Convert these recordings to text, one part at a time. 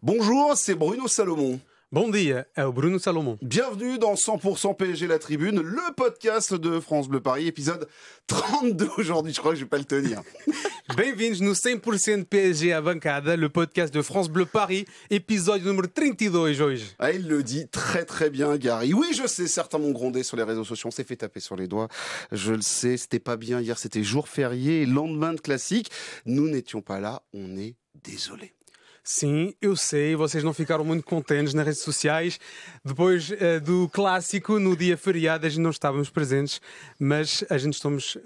Bonjour, c'est Bruno Salomon. Bon dia, Bruno Salomon. Bienvenue dans 100% PSG La Tribune, le podcast de France Bleu Paris, épisode 32 aujourd'hui, je crois que je ne vais pas le tenir. Bem-vindos no 100% PSG à bancada, le podcast de France Bleu Paris, épisode numéro 32 aujourd'hui. Ah, il le dit très bien, Gary. Oui, je sais, certains m'ont grondé sur les réseaux sociaux, on s'est fait taper sur les doigts. Je le sais, c'était pas bien hier, c'était jour férié, lendemain de classique. Nous n'étions pas là, on est désolé. Sim, eu sei, vocês não ficaram muito contentes nas redes sociais. Depois do clássico, no dia feriado, a gente não estávamos presentes, mas a gente estamos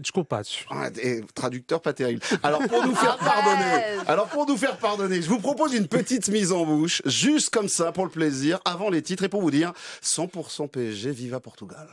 desculpados. Ah, traducteur pas terrible. Alors pour nous faire pardonner, je vous propose une petite mise en bouche, juste comme ça, pour le plaisir, avant les titres et pour vous dire 100% PSG, viva Portugal.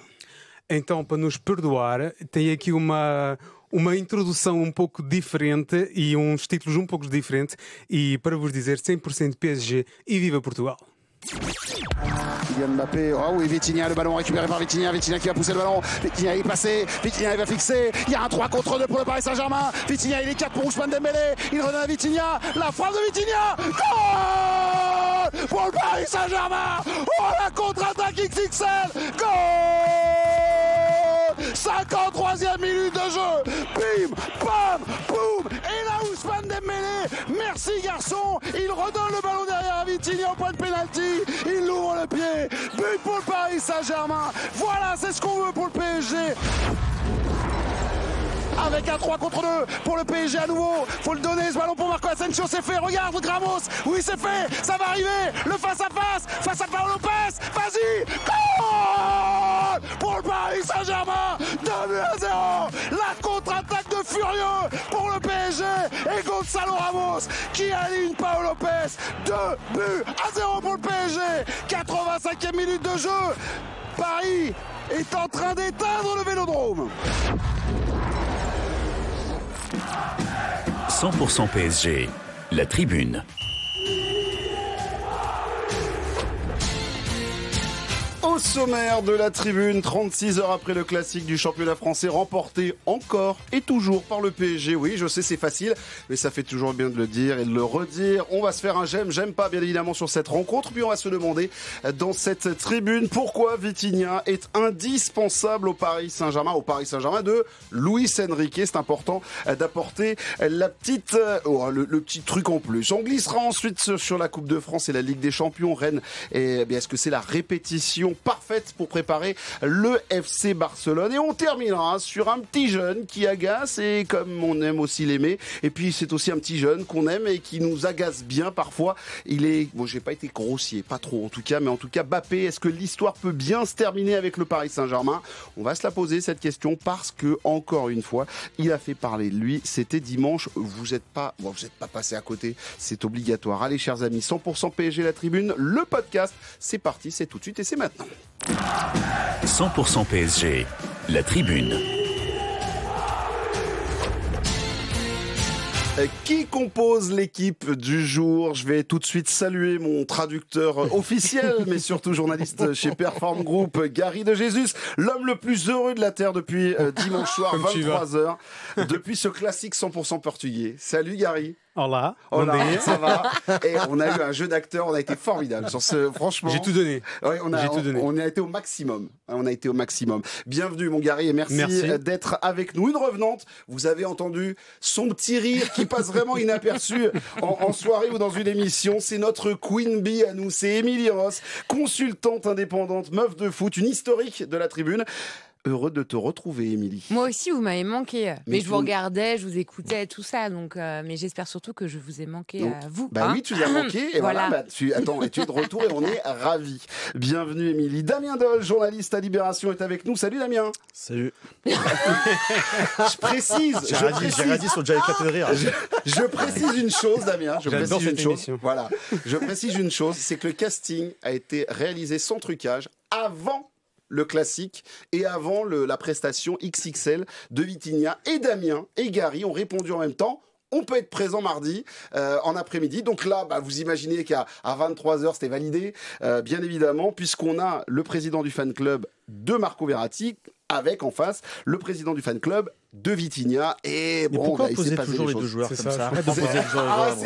Então, para nos perdoar, tem aqui uma introdução pouco diferente e uns títulos pouco diferente e para vos dizer 100% PSG e viva Portugal. Kylian Mbappé, oh oui, Vitinha, le ballon récupéré par Vitinha, Vitinha qui va pousser le ballon, Vitinha est passé, Vitinha il va fixer, il y a un 3 contre 2 pour le Paris Saint-Germain, Vitinha il est 4 pour Ousmane Dembélé, il redonne à Vitinha, la frappe de Vitinha, goal pour le Paris Saint-Germain, oh la contre-attaque XXL, goal 53e minute de jeu, bim, bam, boum, et là Ousmane Dembélé, merci garçon, il redonne le ballon derrière à Vitinha au point de pénalty, il ouvre le pied, but pour le Paris Saint-Germain, voilà c'est ce qu'on veut pour le PSG. Avec un 3 contre 2 pour le PSG à nouveau, faut le donner ce ballon pour Marco Asensio, c'est fait, regarde Ramos, oui c'est fait, ça va arriver, le face à Paolo Lopez, vas-y, goal pour le Paris Saint-Germain, 2-0, la contre-attaque de furieux pour le PSG et Gonzalo Ramos qui aligne Paolo Lopez, 2-0 pour le PSG, 85e minute de jeu, Paris est en train d'éteindre le Vélodrome. 100% PSG, la tribune. Au sommaire de la tribune, 36 heures après le classique du championnat français, remporté encore et toujours par le PSG. Oui, je sais, c'est facile, mais ça fait toujours bien de le dire et de le redire. On va se faire un j'aime pas, bien évidemment, sur cette rencontre. Puis on va se demander, dans cette tribune, pourquoi Vitinha est indispensable au Paris Saint-Germain de Luis Enrique. C'est important d'apporter le petit truc en plus. On glissera ensuite sur la Coupe de France et la Ligue des Champions. Rennes, et bien, est-ce que c'est la répétition parfaite pour préparer le FC Barcelone. Et on terminera sur un petit jeune qui agace et comme on aime aussi l'aimer. Et puis c'est aussi un petit jeune qu'on aime et qui nous agace bien parfois. Il est, bon, j'ai pas été grossier, pas trop en tout cas, mais en tout cas Mbappé, est-ce que l'histoire peut bien se terminer avec le Paris Saint-Germain? On va se la poser cette question parce que encore une fois, il a fait parler de lui. C'était dimanche, vous êtes pas passé à côté, c'est obligatoire. Allez chers amis, 100% PSG La Tribune, le podcast, c'est parti, c'est tout de suite et c'est maintenant. 100% PSG, la tribune. Qui compose l'équipe du jour? Je vais tout de suite saluer mon traducteur officiel, mais surtout journaliste chez Perform Group, Gary De Jesus, l'homme le plus heureux de la Terre depuis dimanche soir, 23h, depuis ce classique 100% portugais. Salut Gary. Hola, ça va? Et on a eu un jeu d'acteur, on a été formidable. Franchement, j'ai tout donné. Ouais, on a été au maximum. Bienvenue mon Gary et merci d'être avec nous. Une revenante, vous avez entendu son petit rire qui passe vraiment inaperçu en soirée ou dans une émission. C'est notre Queen Bee à nous, c'est Emilie Ros, consultante indépendante, meuf de foot, une historique de la tribune. Heureux de te retrouver, Émilie. Moi aussi, vous m'avez manqué. Mais je vous regardais, je vous écoutais, tout ça. Donc, mais j'espère surtout que je vous ai manqué à vous. Bah oui, tu nous as manqué. Et voilà. Tu es de retour et on est ravis. Bienvenue, Émilie. Damien Dole, journaliste à Libération, est avec nous. Salut, Damien. Salut. J'ai rien dit sur Jack Catherine. Je précise une chose, Damien. Voilà. Je précise une chose, c'est que le casting a été réalisé sans trucage avant le classique et avant la prestation XXL de Vitinha. Et Damien et Gary ont répondu en même temps. On peut être présent mardi en après-midi. Donc là, vous imaginez qu'à 23h, c'était validé, bien évidemment, puisqu'on a le président du fan club de Marco Verratti avec en face le président du fan club de Vitinha. Et bon, pourquoi bah, poser toujours les deux joueurs comme ça, arrête de poser les deux joueurs.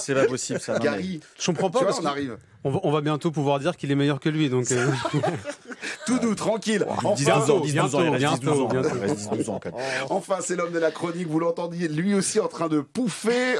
C'est pas possible ça. Gary, je comprends pas. On arrive. On va bientôt pouvoir dire qu'il est meilleur que lui. Donc tout doux, tranquille. Enfin, 10 ans, il reste 12 ans. Enfin, c'est l'homme de la chronique. Vous l'entendiez, lui aussi en train de pouffer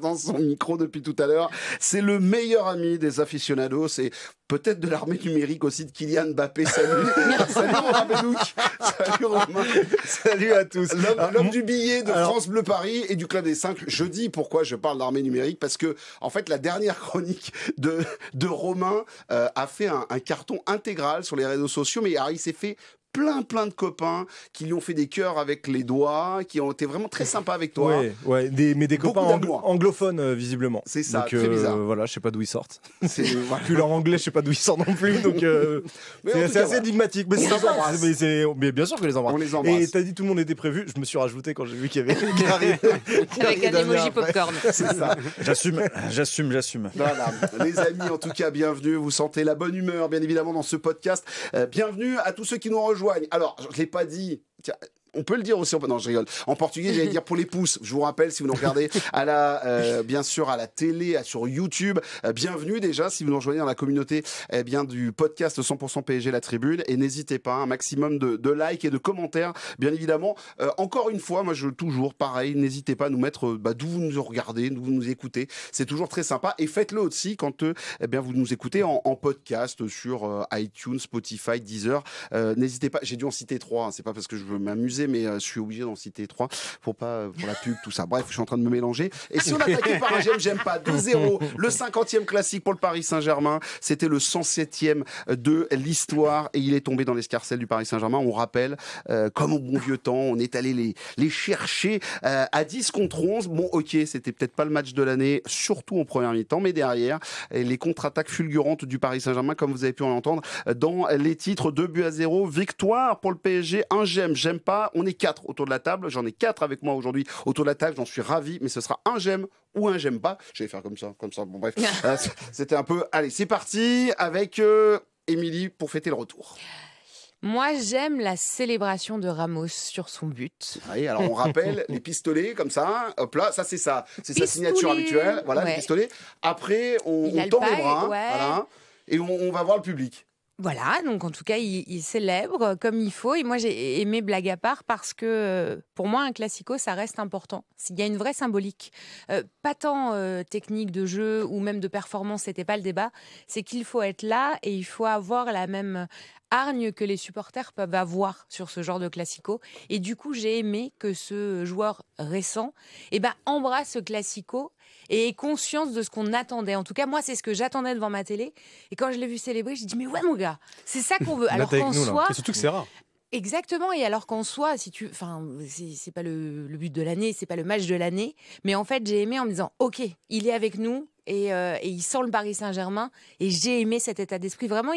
dans son micro depuis tout à l'heure. C'est le meilleur ami des aficionados. C'est peut-être de l'armée numérique aussi de Kylian Mbappé. Salut, salut Romain Bédouc. Salut Romain. Salut à tous. L'homme du billet de France Bleu Paris et du Club des 5. Je dis pourquoi je parle d'armée numérique, parce que en fait la dernière chronique de Romain a fait un carton intégral sur les réseaux sociaux, mais il s'est fait plein de copains qui lui ont fait des cœurs avec les doigts, qui ont été vraiment très sympas avec toi. Ouais, ouais, mais des copains anglophones visiblement. C'est ça, donc, très bizarre. Voilà, je sais pas d'où ils sortent. Puis leur anglais, je sais pas d'où ils sortent non plus. Donc c'est assez énigmatique. Mais c'est bien sûr que les embrasse. On les embrasse. Et t'as dit tout le monde était prévu. Je me suis rajouté quand j'ai vu qu'il y avait Gary avec un emoji popcorn. C'est ça. J'assume. Voilà. Les amis, en tout cas, bienvenue. Vous sentez la bonne humeur, bien évidemment, dans ce podcast. Bienvenue à tous ceux qui nous rejoignent. Alors, je ne l'ai pas dit. Tiens, on peut le dire aussi. Non, je rigole. En portugais, j'allais dire pour les pouces. Je vous rappelle, si vous nous regardez, bien sûr, à la télé, sur YouTube. Bienvenue déjà, si vous nous rejoignez dans la communauté du podcast 100% PSG La Tribune. Et n'hésitez pas, un maximum de likes et de commentaires, bien évidemment. Encore une fois, moi, toujours pareil, n'hésitez pas à nous mettre d'où vous nous regardez, d'où vous nous écoutez. C'est toujours très sympa. Et faites-le aussi quand vous nous écoutez en podcast sur iTunes, Spotify, Deezer. N'hésitez pas. J'ai dû en citer 3. Hein, c'est pas parce que je veux m'amuser, mais je suis obligé d'en citer 3 pour la pub, tout ça. Bref, je suis en train de me mélanger. Et si on attaquait par un j'aime pas, 2-0, le 50e classique pour le Paris Saint-Germain. C'était le 107e de l'histoire et il est tombé dans l'escarcelle du Paris Saint-Germain. On rappelle, comme au bon vieux temps, on est allé les chercher à 10 contre 11. Bon, ok, c'était peut-être pas le match de l'année, surtout en première mi-temps, mais derrière, les contre-attaques fulgurantes du Paris Saint-Germain, comme vous avez pu en entendre, dans les titres, 2-0, victoire pour le PSG, un j'aime pas. On est 4 autour de la table, j'en ai 4 avec moi aujourd'hui autour de la table, j'en suis ravi, mais ce sera un j'aime ou un j'aime pas. Je vais faire comme ça, bon bref, c'était un peu... Allez, c'est parti avec Emilie pour fêter le retour. Moi, j'aime la célébration de Ramos sur son but. Oui, alors on rappelle les pistolets comme ça, hop là, ça c'est ça, c'est sa signature habituelle, voilà, ouais. Les pistolets. Après, on tend les bras, ouais. Voilà, et on va voir le public. Voilà, donc en tout cas, il célèbre comme il faut. Et moi, j'ai aimé blague à part parce que, pour moi, un classico, ça reste important. Il y a une vraie symbolique. Pas tant technique de jeu ou même de performance, c'était pas le débat. C'est qu'il faut être là et il faut avoir la même hargne que les supporters peuvent avoir sur ce genre de classico. Et du coup, j'ai aimé que ce joueur récent embrasse ce classico et ait conscience de ce qu'on attendait. En tout cas, moi, c'est ce que j'attendais devant ma télé. Et quand je l'ai vu célébrer, j'ai dit « Mais ouais, mon gars, c'est ça qu'on veut !» Alors qu'en soi... Et surtout que c'est rare. Exactement, et alors qu'en soi, c'est pas le but de l'année, c'est pas le match de l'année, mais en fait, j'ai aimé en me disant « Ok, il est avec nous ». Et il sent le Paris Saint-Germain et j'ai aimé cet état d'esprit. Vraiment,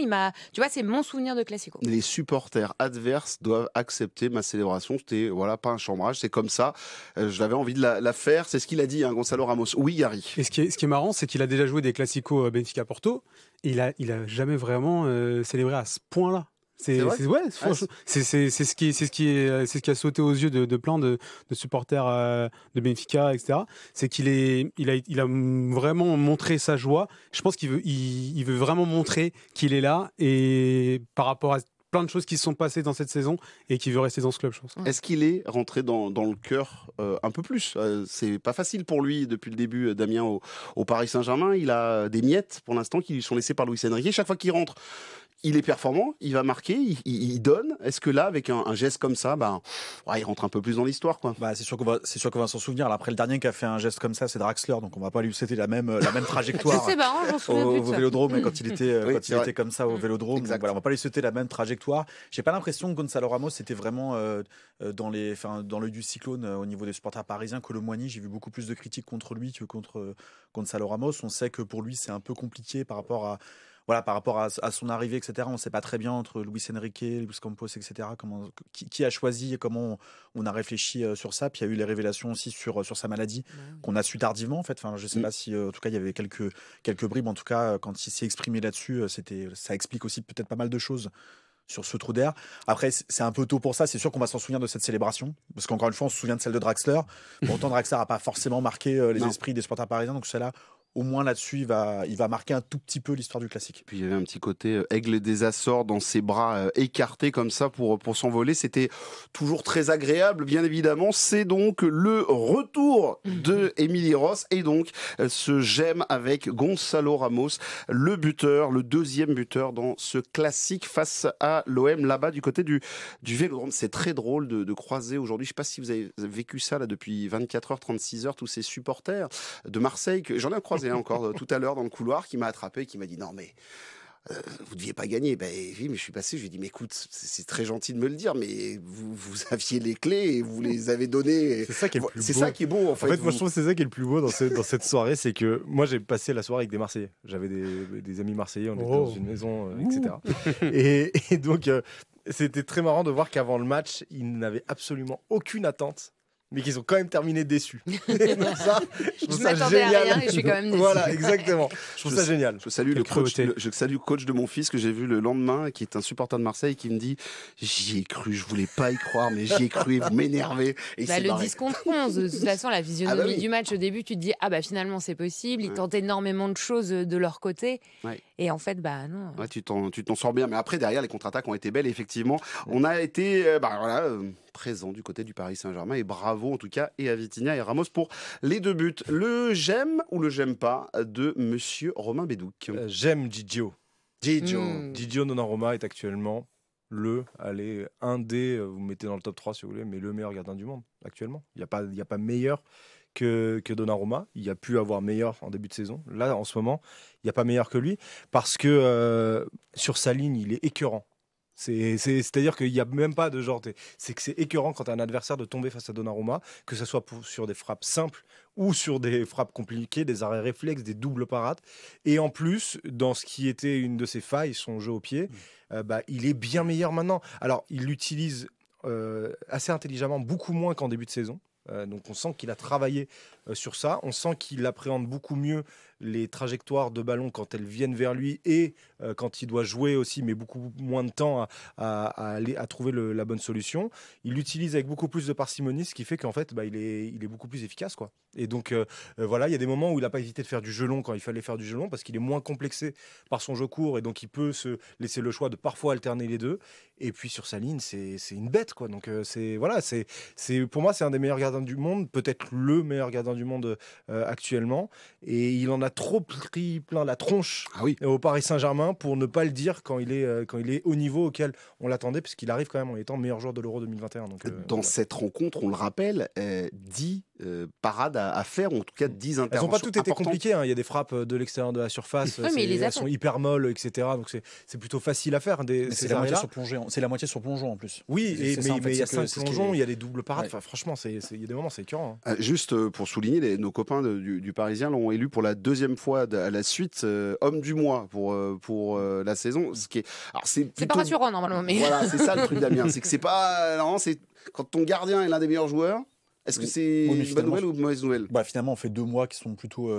tu vois, c'est mon souvenir de classico. Les supporters adverses doivent accepter ma célébration. C'était pas un chambrage, c'est comme ça. J'avais envie de la faire. C'est ce qu'il a dit, hein, Gonzalo Ramos. Oui, Yari. Et ce qui est marrant, c'est qu'il a déjà joué des classicos Benfica Porto. Il a jamais vraiment célébré à ce point-là. C'est ce qui a sauté aux yeux de plein de supporters de Benfica, etc. C'est qu'il a vraiment montré sa joie. Je pense qu'il veut vraiment montrer qu'il est là, et par rapport à plein de choses qui se sont passées dans cette saison, et qu'il veut rester dans ce club, je pense. Est-ce qu'il est rentré dans le cœur un peu plus? C'est pas facile pour lui depuis le début, Damien, au Paris Saint-Germain. Il a des miettes pour l'instant qui lui sont laissées par Luis Enrique. Chaque fois qu'il rentre, il est performant, il va marquer, il donne. Est-ce que là, avec un geste comme ça, il rentre un peu plus dans l'histoire, quoi. C'est sûr qu'on va s'en souvenir. Après, le dernier qui a fait un geste comme ça, c'est Draxler, donc on va pas lui citer la même trajectoire au Vélodrome, quand il était comme ça au Vélodrome. Donc, on va pas lui citer la même trajectoire. J'ai pas l'impression que Gonzalo Ramos était vraiment dans l'œil du cyclone au niveau des supporters parisiens. Colomboigny, j'ai vu beaucoup plus de critiques contre lui que contre Gonzalo Ramos. On sait que pour lui, c'est un peu compliqué par rapport à son arrivée, etc. On ne sait pas très bien entre Luis Enrique, Luis Campos, etc. Qui a choisi et comment on a réfléchi sur ça. Puis il y a eu les révélations aussi sur sa maladie, qu'on a su tardivement, en fait. Enfin, je ne sais pas si, en tout cas, il y avait quelques bribes. En tout cas, quand il s'est exprimé là-dessus, ça explique aussi peut-être pas mal de choses. sur ce trou d'air. Après, c'est un peu tôt pour ça. C'est sûr qu'on va s'en souvenir de cette célébration. Parce qu'encore une fois, on se souvient de celle de Draxler. Pourtant, Draxler n'a pas forcément marqué les esprits des supporters parisiens. Donc celle-là, au moins là-dessus, il va marquer un tout petit peu l'histoire du classique. Puis il y avait un petit côté aigle des Açores dans ses bras écartés comme ça pour s'envoler. C'était toujours très agréable, bien évidemment. C'est donc le retour de Emilie Ros et donc ce gemme avec Gonzalo Ramos, le buteur, le deuxième buteur dans ce classique face à l'OM là-bas du côté du Vélodrome. C'est très drôle de croiser aujourd'hui. Je ne sais pas si vous avez vécu ça là depuis 24h, 36h, tous ces supporters de Marseille. J'en ai croisé encore tout à l'heure dans le couloir, qui m'a attrapé et qui m'a dit non mais vous ne deviez pas gagner. Ben oui, mais je suis passé, je lui ai dit mais écoute, c'est très gentil de me le dire, mais vous aviez les clés et vous les avez données. C'est ça qui est beau. En fait, moi je trouve que c'est ça qui est le plus beau dans cette soirée, c'est que moi j'ai passé la soirée avec des Marseillais. J'avais des amis marseillais, on était dans une maison, etc. et donc c'était très marrant de voir qu'avant le match, ils n'avaient absolument aucune attente. Mais qu'ils ont quand même terminé déçus. Je m'attendais à rien et je suis quand même déçu. Voilà, exactement. Je trouve ça génial. Je salue le coach de mon fils que j'ai vu le lendemain, qui est un supporter de Marseille, qui me dit « J'y ai cru, je voulais pas y croire, mais j'y ai cru, et vous m'énervez. » Le 10-11, de toute façon, la physionomie du match au début, tu te dis « Ah bah finalement c'est possible, ils tentent énormément de choses de leur côté. Ouais. » Et en fait, bah non. Ouais, tu t'en sors bien. Mais après, derrière, les contre-attaques ont été belles. Et effectivement, on a été présent du côté du Paris Saint-Germain. Et bravo, en tout cas, et à Vitinha et à Ramos pour les deux buts. Le j'aime ou le j'aime pas de monsieur Romain Bédouc. J'aime Gigio. Gigio Donnarumma est actuellement vous mettez dans le top 3 si vous voulez, mais le meilleur gardien du monde actuellement. Il n'y a pas meilleur que Donnarumma. Il y a pu avoir meilleur en début de saison. Là, en ce moment, il n'y a pas meilleur que lui parce que sur sa ligne, il est écœurant. C'est-à-dire qu'il n'y a même pas de genre... C'est que c'est écœurant quand tu as un adversaire de tomber face à Donnarumma, que ce soit sur des frappes simples ou sur des frappes compliquées, des arrêts réflexes, des doubles parades. Et en plus, dans ce qui était une de ses failles, son jeu au pied, il est bien meilleur maintenant. Alors, il l'utilise assez intelligemment, beaucoup moins qu'en début de saison. Donc on sent qu'il a travaillé sur ça, on sent qu'il appréhende beaucoup mieux les trajectoires de ballon quand elles viennent vers lui et quand il doit jouer aussi, mais beaucoup moins de temps à trouver la bonne solution. Il l'utilise avec beaucoup plus de parcimonie, ce qui fait qu'en fait il est beaucoup plus efficace quoi. Et donc voilà, il y a des moments où il n'a pas hésité de faire du jeu long quand il fallait faire du jeu long parce qu'il est moins complexé par son jeu court et donc il peut se laisser le choix de parfois alterner les deux. Et puis sur sa ligne, c'est une bête quoi. Donc pour moi c'est un des meilleurs gardiens du monde, peut-être le meilleur gardien du monde actuellement, et il en a trop pris plein la tronche au Paris Saint-Germain pour ne pas le dire quand il est au niveau auquel on l'attendait, puisqu'il arrive quand même en étant meilleur joueur de l'Euro 2021. Donc, dans cette rencontre, on le rappelle, 10 parades à faire, ou en tout cas 10 interventions. Elles n'ont pas toutes été compliquées, hein. Il y a des frappes de l'extérieur de la surface, elles sont hyper molles, etc. Donc c'est plutôt facile à faire. C'est la moitié sur plongeon en plus. Oui, mais il y a 5 plongeons, il y a des doubles parades, franchement il y a des moments, c'est écœurant. Hein. Juste pour souligner, nos copains du Parisien l'ont élu pour la deuxième fois à la suite homme du mois pour la saison. C'est pas rassurant normalement. Mais... Voilà, c'est ça le truc Damien, c'est que c'est pas... Non, c'est quand ton gardien est l'un des meilleurs joueurs, est-ce que c'est une bonne nouvelle ou une mauvaise nouvelle ? Finalement, on fait 2 mois qui sont plutôt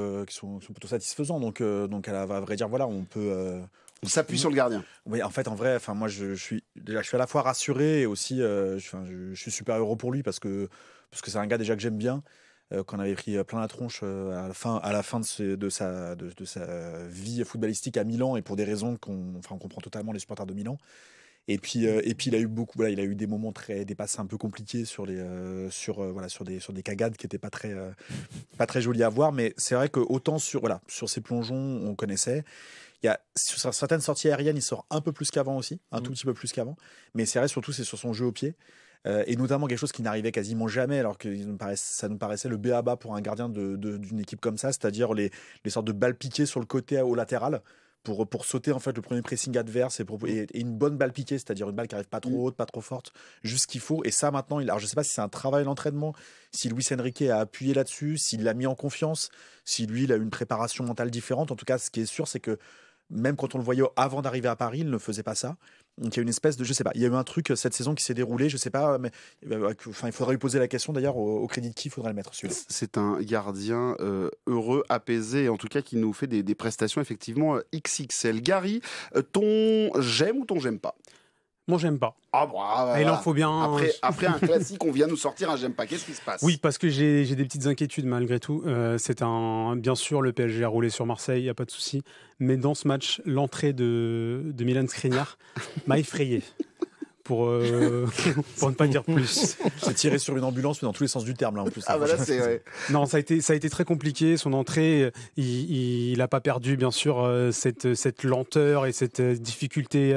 satisfaisants. Donc à vrai dire, voilà, on peut... On s'appuie sur le gardien. Oui, en fait, en vrai, moi, je suis à la fois rassuré et aussi je suis super heureux pour lui parce que c'est un gars déjà que j'aime bien, qu'on avait pris plein la tronche à la fin de sa vie footballistique à Milan et pour des raisons qu'on comprend totalement les supporters de Milan. Et puis il a eu des moments des passes un peu compliqués sur des cagades qui étaient pas très jolies à voir, mais c'est vrai que autant sur ses plongeons on connaissait. Il y a sur certaines sorties aériennes, il sort un peu plus qu'avant aussi, tout petit peu plus qu'avant, mais c'est vrai surtout c'est sur son jeu au pied. Et notamment quelque chose qui n'arrivait quasiment jamais, alors que ça nous paraissait le b.a.-ba pour un gardien d'une équipe comme ça, c'est-à-dire les sortes de balles piquées sur le côté au latéral pour sauter en fait le premier pressing adverse et une bonne balle piquée, c'est-à-dire une balle qui n'arrive pas trop haute, pas trop forte, juste ce qu'il faut. Et ça maintenant, je ne sais pas si c'est un travail d'entraînement, si Luis Enrique a appuyé là-dessus, s'il l'a mis en confiance, si lui il a une préparation mentale différente. En tout cas, ce qui est sûr, c'est que même quand on le voyait avant d'arriver à Paris, il ne faisait pas ça. Donc il y a une espèce de, je sais pas, il y a eu un truc cette saison qui s'est déroulé, je sais pas, mais il faudrait lui poser la question d'ailleurs au crédit de qui il faudrait le mettre celui-là. C'est un gardien heureux, apaisé, en tout cas qui nous fait des prestations effectivement XXL. Gary, ton j'aime ou ton j'aime pas ? Moi, j'aime pas. Ah, bon, voilà. Il en faut bien. Après un classique, on vient nous sortir un j'aime pas. Qu'est-ce qui se passe? Oui, parce que j'ai des petites inquiétudes malgré tout. Bien sûr, le PSG a roulé sur Marseille, il n'y a pas de souci. Mais dans ce match, l'entrée de Milan Skriniar m'a effrayé. Pour ne pas dire plus. C'est tiré sur une ambulance, mais dans tous les sens du terme, là, en plus. Ah, bah là, c'est vrai. Non, ça a été très compliqué. Son entrée, il n'a pas perdu, bien sûr, cette lenteur et cette difficulté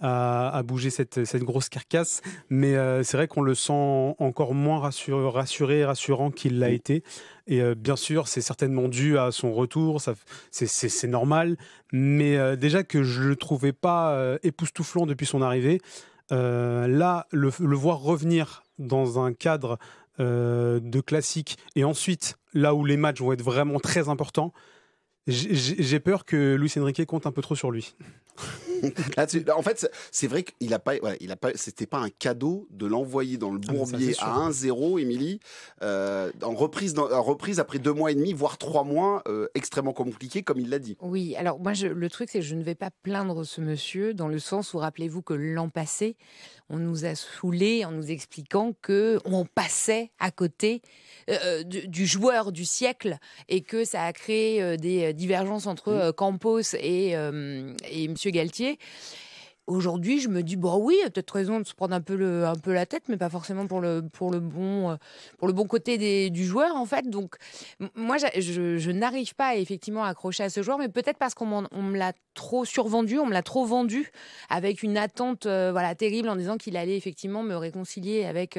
à bouger cette grosse carcasse. Mais c'est vrai qu'on le sent encore moins rassuré et rassurant qu'il l'a été. Et bien sûr, c'est certainement dû à son retour, c'est normal. Mais déjà que je ne le trouvais pas époustouflant depuis son arrivée, là, le voir revenir dans un cadre de classique et ensuite, là où les matchs vont être vraiment très importants, j'ai peur que Luis Enrique compte un peu trop sur lui. En fait, c'est vrai qu'il n'a pas, c'était pas un cadeau de l'envoyer dans le bourbier à 1-0, Emilie, en reprise après 2 mois et demi, voire 3 mois, extrêmement compliqué, comme il l'a dit. Oui, alors moi, le truc, c'est que je ne vais pas plaindre ce monsieur, dans le sens où, rappelez-vous que l'an passé, on nous a saoulés en nous expliquant qu'on passait à côté du joueur du siècle et que ça a créé des divergences entre Campos et M. Galtier. Aujourd'hui, je me dis, bon oui, peut-être raison de se prendre un peu la tête, mais pas forcément pour le bon côté du joueur, en fait. Donc, moi, je n'arrive pas, effectivement, à accrocher à ce joueur, mais peut-être parce qu'on me l'a trop survendu, on me l'a trop vendu, avec une attente terrible, en disant qu'il allait, effectivement, me réconcilier avec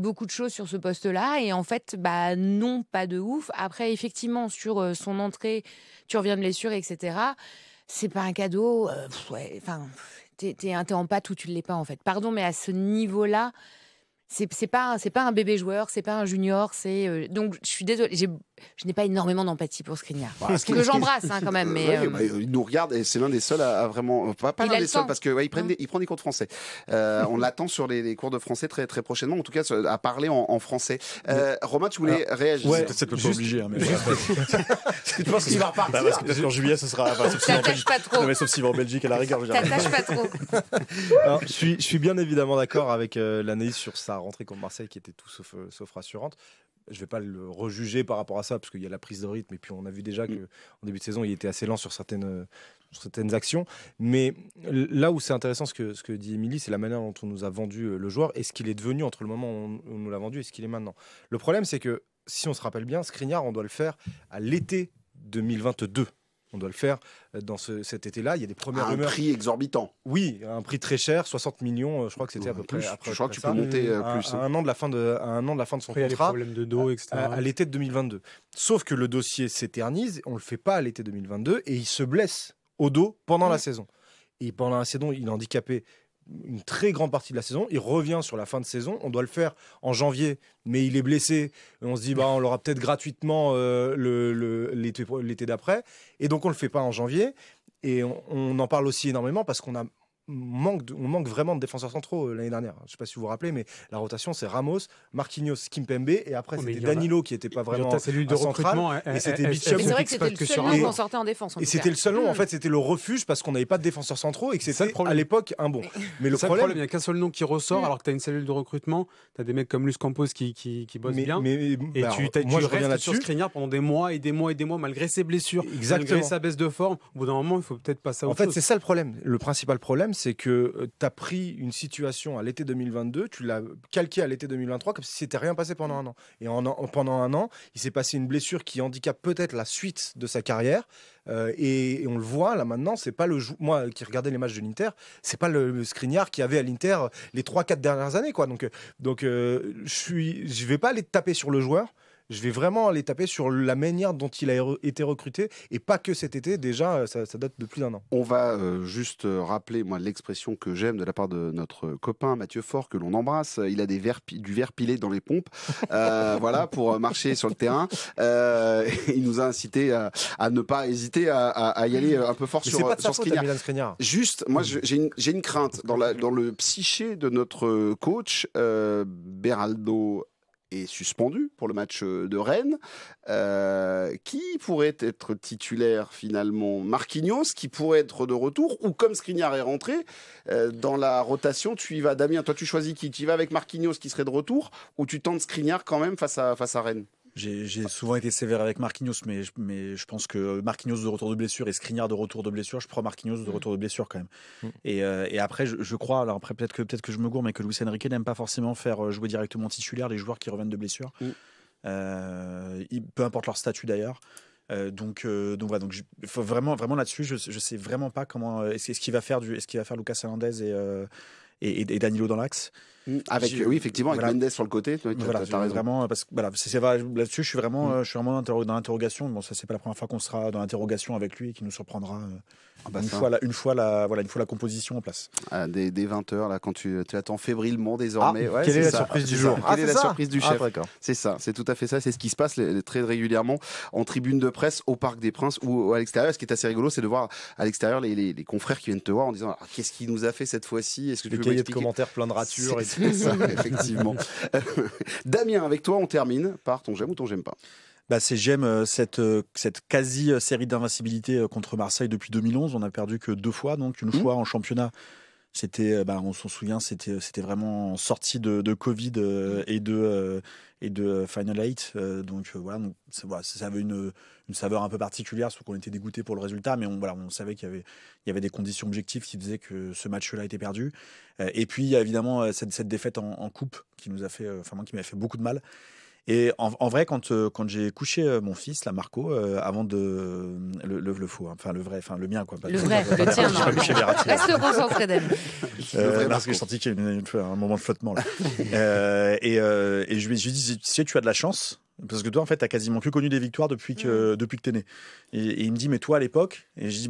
beaucoup de choses sur ce poste-là. Et en fait, bah non, pas de ouf. Après, effectivement, sur son entrée, tu reviens de blessure, etc., c'est pas un cadeau, t'es en pâte ou tu ne l'es pas, en fait. Pardon, mais à ce niveau-là, c'est pas un bébé joueur, c'est pas un junior, donc je suis désolée, je n'ai pas énormément d'empathie pour Skriniar. Voilà, que j'embrasse quand même. Mais il nous regarde et c'est l'un des seuls à vraiment, pas l'un des seuls, parce que il prend des cours de français. On l'attend sur les cours de français très très prochainement, en tout cas à parler en français. Romain, tu voulais réagir? Ouais, c'est peut-être pas obligé. Hein, mais tu penses qu'il va repartir? Parce que peut-être en juillet, ce sera. T'attaches pas trop. Sauf s'il va en Belgique à la rigueur. T'attaches pas trop. Je suis bien évidemment d'accord avec l'analyse sur sa rentrée contre Marseille qui était tout sauf rassurante. Je ne vais pas le rejuger par rapport à ça, parce qu'il y a la prise de rythme, et puis on a vu déjà qu'en début de saison, il était assez lent sur certaines actions. Mais là où c'est intéressant ce que dit Emilie, c'est la manière dont on nous a vendu le joueur, et ce qu'il est devenu entre le moment où on nous l'a vendu et ce qu'il est maintenant. Le problème, c'est que, si on se rappelle bien, Skriniar, on doit le faire à l'été 2022. On doit le faire dans cet été-là. Il y a des premières rumeurs. Un prix exorbitant. Oui, un prix très cher, 60 millions, je crois que c'était à peu près. Je crois que tu peux monter plus. À un an de la fin de son contrat. Il y a des problèmes de dos, etc. À l'été de 2022. Sauf que le dossier s'éternise, on ne le fait pas à l'été 2022, et il se blesse au dos pendant la saison. Et pendant la saison, il est handicapé une très grande partie de la saison. Il revient sur la fin de saison. On doit le faire en janvier, mais il est blessé. On se dit, on l'aura peut-être gratuitement l'été d'après. Et donc, on ne le fait pas en janvier. Et on en parle aussi énormément parce qu'on manque vraiment de défenseurs centraux l'année dernière. Je ne sais pas si vous vous rappelez, mais la rotation, c'est Ramos, Marquinhos, Kimpembe, et après c'était Danilo qui n'était pas vraiment un central. Et c'était Bicham. C'est vrai que c'était le seul nom qu'on sortait en défense. Et c'était le seul nom, en fait, c'était le refuge parce qu'on n'avait pas de défenseurs centraux et que c'était à l'époque un bon. Mais le problème, il n'y a qu'un seul nom qui ressort alors que tu as une cellule de recrutement, tu as des mecs comme Luis Campos qui bossent bien. Et tu restes sur Skriniar pendant des mois et des mois et des mois malgré ses blessures, malgré sa baisse de forme. Au bout d'un moment, il faut peut-être passer à autre chose. En fait, c'est ça le problème. Le principal problème, c'est que tu as pris une situation à l'été 2022, tu l'as calqué à l'été 2023 comme si c'était rien passé pendant un an. Et pendant un an, il s'est passé une blessure qui handicape peut-être la suite de sa carrière. Et on le voit là maintenant, c'est pas moi qui regardais les matchs de l'Inter, c'est pas le Skriniar qu'il y avait à l'Inter les 3-4 dernières années, quoi. Donc je vais pas aller taper sur le joueur. Je vais vraiment aller taper sur la manière dont il a été recruté, et pas que cet été, déjà, ça date de plus d'un an. On va juste rappeler, moi, l'expression que j'aime de la part de notre copain Mathieu Faure, que l'on embrasse. Il a du verre pilé dans les pompes, voilà, pour marcher sur le terrain. Il nous a incité à ne pas hésiter à y aller un peu fort. Mais sur Skriniar. Juste, moi, j'ai une crainte dans le psyché de notre coach, Beraldo est suspendu pour le match de Rennes. Qui pourrait être titulaire finalement? Marquinhos, qui pourrait être de retour, ou comme Skriniar est rentré dans la rotation, tu y vas. Damien, toi tu choisis qui? Tu y vas avec Marquinhos qui serait de retour, ou tu tentes Skriniar quand même face à Rennes? J'ai souvent été sévère avec Marquinhos, mais je pense que Marquinhos de retour de blessure et Skriniar de retour de blessure, je prends Marquinhos de retour de blessure quand même. Et après, je crois, alors après peut-être que je me gourme, mais que Luis Enrique n'aime pas forcément faire jouer directement titulaire les joueurs qui reviennent de blessure, peu importe leur statut d'ailleurs. Donc voilà, donc faut vraiment là-dessus, je sais vraiment pas comment est-ce qu'il va faire Lucas Hernandez et Danilo dans l'axe. Avec Mendes sur le côté, tu as raison. Vraiment, parce que voilà, c'est là-dessus, je suis vraiment dans l'interrogation. Bon, ça c'est pas la première fois qu'on sera dans l'interrogation avec lui et qu'il nous surprendra une fois la composition en place. Dès 20h là, quand tu attends fébrilement désormais. Quelle est la surprise du jour? Quelle est la surprise du chef? C'est ça, c'est tout à fait ça, c'est ce qui se passe très régulièrement en tribune de presse au Parc des Princes ou à l'extérieur. Ce qui est assez rigolo, c'est de voir à l'extérieur les confrères qui viennent te voir en disant qu'est-ce qu'il nous a fait cette fois-ci? Est-ce que tu peux m'expliquer? Des commentaires plein de ratures. C'est ça, effectivement. Damien, avec toi, on termine par ton j'aime ou ton j'aime pas. J'aime cette quasi-série d'invincibilité contre Marseille depuis 2011. On n'a perdu que deux fois, donc une fois en championnat. On s'en souvient, c'était vraiment sorti de Covid et de Final 8. Ça avait une saveur un peu particulière, sauf qu'on était dégoûté pour le résultat, mais on savait qu'il y avait des conditions objectives qui faisaient que ce match-là était perdu. Et puis il y a évidemment cette défaite en coupe qui nous a fait, qui m'a fait beaucoup de mal. Et en vrai, quand j'ai couché mon fils, là, Marco, avant de le faux, le mien, quoi. Le tien. Reste concentré d'elle. Parce que je sentis qu'il y avait un moment de flottement là. Et je lui ai dit, si tu as de la chance, parce que toi, en fait, t'as quasiment plus connu des victoires depuis que t'es né. Et il me dit, mais toi, à l'époque, et je dis,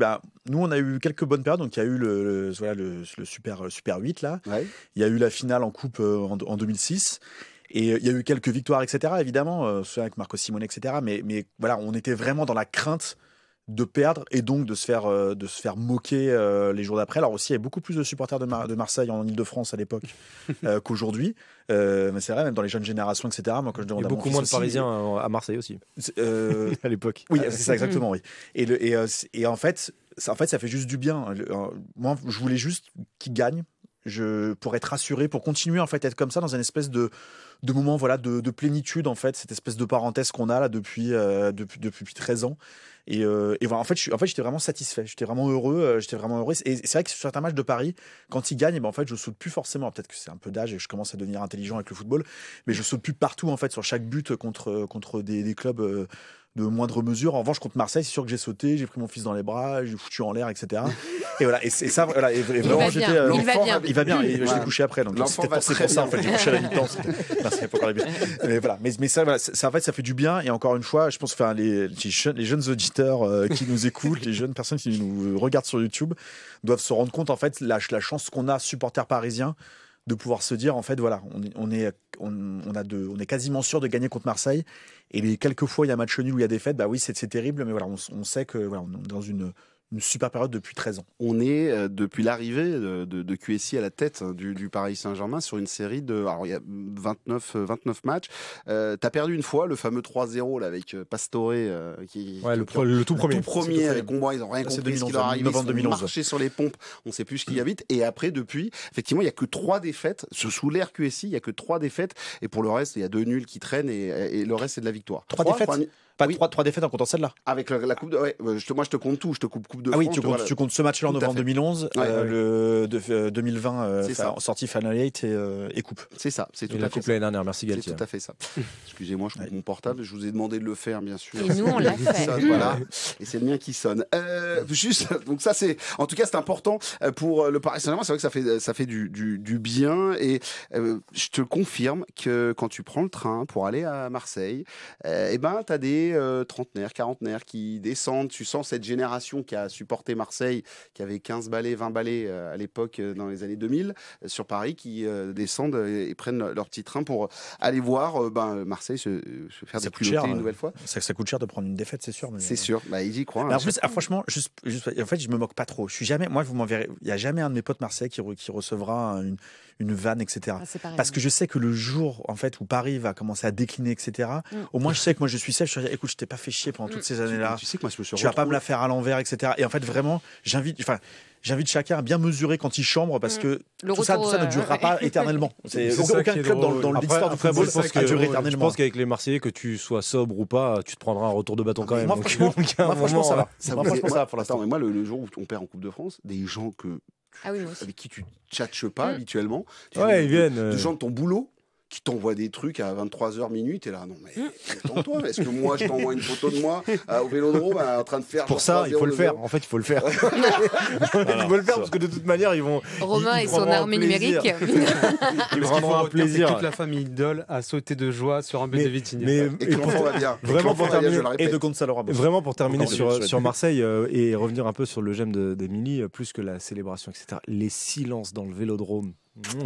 nous, on a eu quelques bonnes périodes. Donc il y a eu le super 8 là. Ouais. Il y a eu la finale en coupe en 2006. Et il y a eu quelques victoires, etc. Évidemment, avec Marco Simone, etc. Mais voilà, on était vraiment dans la crainte de perdre et donc de se faire moquer les jours d'après. Alors aussi, il y a beaucoup plus de supporters de Marseille en Ile-de-France à l'époque qu'aujourd'hui. Mais c'est vrai, même dans les jeunes générations, etc. Moi, quand je demande à beaucoup moins de Parisiens à Marseille aussi. À l'époque. Oui, c'est ça, exactement. Oui. Et en fait, ça fait juste du bien. Moi, je voulais juste qu'ils gagnent. Pour être rassuré, pour continuer en fait à être comme ça dans une espèce de moment de plénitude, en fait, cette espèce de parenthèse qu'on a là depuis 13 ans. Et voilà, en fait, j'étais vraiment satisfait, j'étais vraiment heureux. Et c'est vrai que sur certains matchs de Paris, quand ils gagnent, je saute plus forcément. Peut-être que c'est un peu d'âge et que je commence à devenir intelligent avec le football, mais je saute plus partout en fait sur chaque but contre des clubs de moindre mesure. En revanche, contre Marseille, c'est sûr que j'ai sauté, j'ai pris mon fils dans les bras, j'ai foutu en l'air, etc. Et voilà, et ça, voilà, et vraiment, j'étais. Il va bien. Et je l'ai couché après, donc c'était pour ça, en fait, j'ai couché à la mi-temps. C'était pas encore la mi-temps. Mais ça, voilà, ça, en fait, ça fait du bien. Et encore une fois, je pense, les jeunes auditeurs qui nous écoutent, les jeunes personnes qui nous regardent sur YouTube, doivent se rendre compte, en fait, la chance qu'on a, supporters parisiens, de pouvoir se dire, en fait, voilà, on est quasiment sûr de gagner contre Marseille. Et les quelques fois il y a match nul où il y a défaite, oui, c'est terrible, mais voilà, on sait que voilà, on est dans une super période depuis 13 ans. On est, depuis l'arrivée de QSI à la tête du Paris Saint-Germain, sur une série alors il y a 29 matchs. T'as perdu une fois, le fameux 3-0 là, avec Pastore, le tout premier avec Combois, ils n'ont rien compris de ce qui leur arrivait, ils ont marché sur les pompes, on ne sait plus ce qu'il y a vite. Et après, depuis, effectivement, il n'y a que 3 défaites, sous l'ère QSI, il n'y a que 3 défaites, et pour le reste, il y a 2 nuls qui traînent, et le reste, c'est de la victoire. 3 défaites. Pas oui. 3 défaites en comptant celle-là. Avec la coupe de, ouais, moi je te compte tout, je te coupe de France. Ah oui, tu comptes ce match-là en novembre 2011, le 2020 sortie Final 8 et coupe. C'est ça, c'est tout à fait. La coupe l'année dernière, merci Galtier. C'est tout à fait ça. Excusez-moi, je coupe mon portable, je vous ai demandé de le faire, bien sûr. Et nous on l'a fait. Sonne, voilà. Et c'est le mien qui sonne. Donc ça c'est, en tout cas c'est important pour le Paris Saint-Germain. C'est vrai que ça fait du bien, et je te confirme que quand tu prends le train pour aller à Marseille, t'as des des trentenaires, quarantenaires qui descendent. Tu sens cette génération qui a supporté Marseille, qui avait 15 balais, 20 balais à l'époque dans les années 2000 sur Paris, qui descendent et prennent leur petit train pour aller voir Marseille se faire déculotter une nouvelle fois. Ça coûte cher de prendre une défaite, c'est sûr. C'est sûr, ils y croient. Hein, en plus, franchement, en fait, je me moque pas trop. Je suis jamais, moi, vous m'en verrez, il n'y a jamais un de mes potes marseillais qui recevra une vanne, etc. Ah, pareil, parce que je sais que le jour en fait, où Paris va commencer à décliner, etc., au moins je sais que moi je suis sèche, je suis écoute, je t'ai pas fait chier pendant toutes ces années-là, tu sais que moi, tu vas pas me la faire à l'envers, etc. Et en fait, vraiment, j'invite chacun à bien mesurer quand il chambre, parce que tout ça ne durera pas éternellement. Aucun club dans l'histoire du football ne durera éternellement. Je pense qu'avec les Marseillais, que tu sois sobre ou pas, tu te prendras un retour de bâton quand même. Moi, franchement, ça va. Moi, le jour où on perd en Coupe de France, des gens avec qui tu tchatches pas habituellement, ils viennent des gens de ton boulot, qui t'envoie des trucs à 23h minutes et là non mais attends-toi, est-ce que moi je t'envoie une photo de moi au Vélodrome en train de faire pour ça il faut le faire en fait il faut le faire il faut le faire parce que de toute manière ils vont Romain et son armée numérique ils prendront un plaisir, toute la famille Dole a sauté de joie sur un but de Vitinha et va bien vraiment pour terminer et de Gonzalo Ramos vraiment pour terminer sur Marseille et revenir un peu sur le gemme d'Emilie plus que la célébration etc, les silences dans le Vélodrome.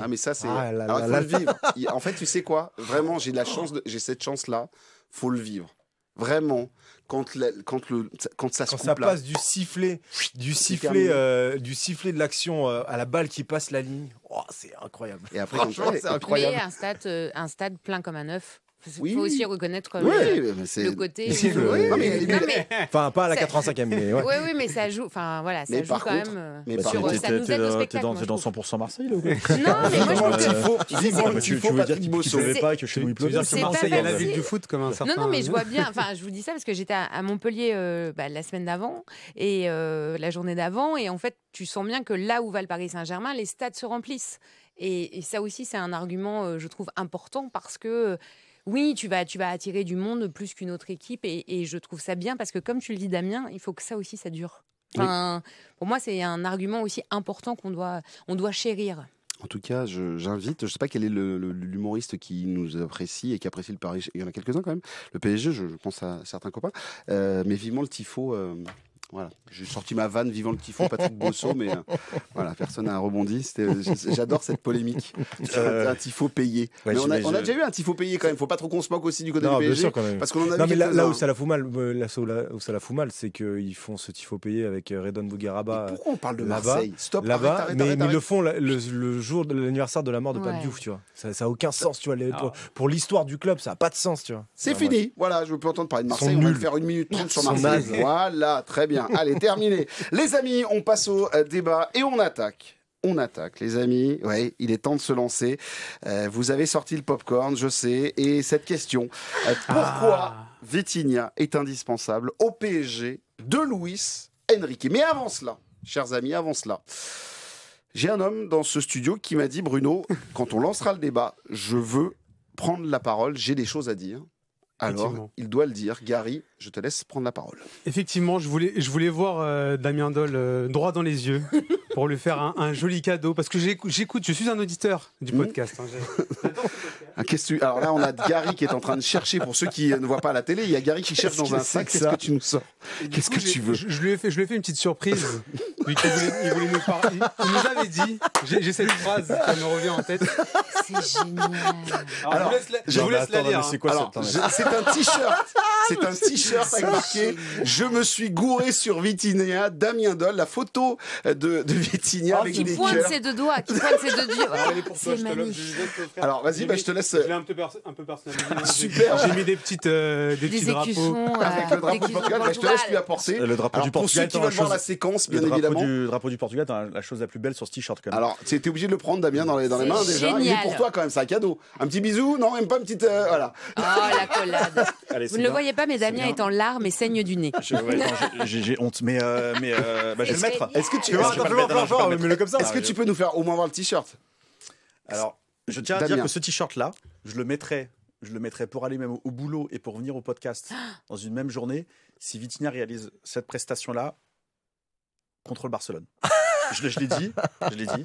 Ah mais ça c'est faut le vivre. En fait, tu sais quoi, vraiment j'ai de la chance, j'ai cette chance là, faut le vivre. Vraiment, quand ça se coupe, ça passe là, du sifflet de l'action à la balle qui passe la ligne. Oh, c'est incroyable. Et après c'est incroyable. Mais un stade plein comme un œuf. Il faut aussi reconnaître le côté. Enfin, pas à la 85e, mais ouais. Oui, mais ça joue. Enfin, voilà, ça joue quand même. Mais ça nous aide au spectacle. T'es dans 100% Marseille, là ou quoi ? Non, mais moi, je pense que tu ne veux pas que chez nous il pleuve. C'est Marseille à la ville du foot, comme un certain. Non, mais je vois bien. Enfin, je vous dis ça parce que j'étais à Montpellier la semaine d'avant et la journée d'avant. Et en fait, tu sens bien que là où va le Paris Saint-Germain, les stades se remplissent. Et ça aussi, c'est un argument, je trouve, important parce que. Oui, tu vas attirer du monde plus qu'une autre équipe et je trouve ça bien parce que comme tu le dis Damien, il faut que ça aussi ça dure. Enfin, pour moi, c'est un argument aussi important qu'on doit chérir. En tout cas, j'invite, je ne sais pas quel est l'humoriste qui nous apprécie et qui apprécie le Paris, il y en a quelques-uns quand même, le PSG, je pense à certains copains, mais vivement le tifo... Voilà, j'ai sorti ma vanne vivant le tifon Patrick Bosso, mais voilà, personne n'a rebondi. J'adore cette polémique. Un tifo payé. Ouais, mais on a déjà eu un tifo payé quand même. Faut pas trop qu'on se moque aussi du côté du PSG, sûr, quand même. Parce qu'on en a vu là où ça la fout mal, c'est qu'ils font ce tifo payé avec Redon Bougueraba. Pourquoi on parle de Marseille là-bas, mais ils le font le jour de l'anniversaire de la mort de Pape Diouf, tu vois. Ça n'a aucun sens, tu vois. Pour l'histoire du club, ça n'a pas de sens, tu vois. C'est fini. Voilà, je veux plus entendre parler de Marseille. On va faire 1 minute 30 sur Marseille. Voilà, très bien. Allez, terminé. Les amis, on passe au débat et on attaque. On attaque, les amis. Ouais, il est temps de se lancer. Vous avez sorti le popcorn, je sais. Et cette question, pourquoi Vitinha est indispensable au PSG de Luis Enrique? Mais avant cela, chers amis, avant cela, j'ai un homme dans ce studio qui m'a dit, Bruno, quand on lancera le débat, je veux prendre la parole, j'ai des choses à dire. Alors, il doit le dire. Gary, je te laisse prendre la parole. Effectivement, je voulais voir Damien Dole droit dans les yeux pour lui faire un joli cadeau. Parce que j'écoute, je suis un auditeur du podcast. Alors là, on a Gary qui est en train de chercher. Pour ceux qui ne voient pas à la télé, il y a Gary qui cherche dans un sac. Qu'est-ce que tu nous sors? Qu'est-ce que tu veux? Je lui ai fait une petite surprise. Il voulait nous parler. Il nous avait dit, j'ai cette phrase qui me revient en tête. C'est génial. Alors, je vous laisse la lire. C'est quoi cette... C'est un t-shirt avec marqué « Je me suis gouré sur Vitinha », Damien Dole, la photo de Vitinha avec des cœurs. Qui pointe ses deux dieux. C'est magnifique. Alors vas-y, je te laisse. Je l'ai un peu personnalisé. Super. J'ai mis des petits drapeaux. Avec le drapeau du Portugal, je te laisse lui apporter. Le drapeau du Portugal. Pour ceux qui veulent voir la séquence, bien évidemment. Le drapeau du Portugal, t'as la chose la plus belle sur ce t-shirt quand même. Alors, tu étais obligé de le prendre, Damien, dans les mains déjà. Il est pour toi quand même, c'est un cadeau. Un petit bisou, non, même pas une petite... Voilà. Ah, la collade. Allez, vous ne le voyez pas, mais Damien est en larmes et saigne du nez. J'ai honte, mais je vais le mettre. Est-ce que tu peux nous faire au moins voir le t-shirt? Alors, je tiens à dire que ce t-shirt-là, je le mettrais pour aller même au boulot et pour venir au podcast dans une même journée. Si Vitinha réalise cette prestation-là contre le Barcelone. Je l'ai dit.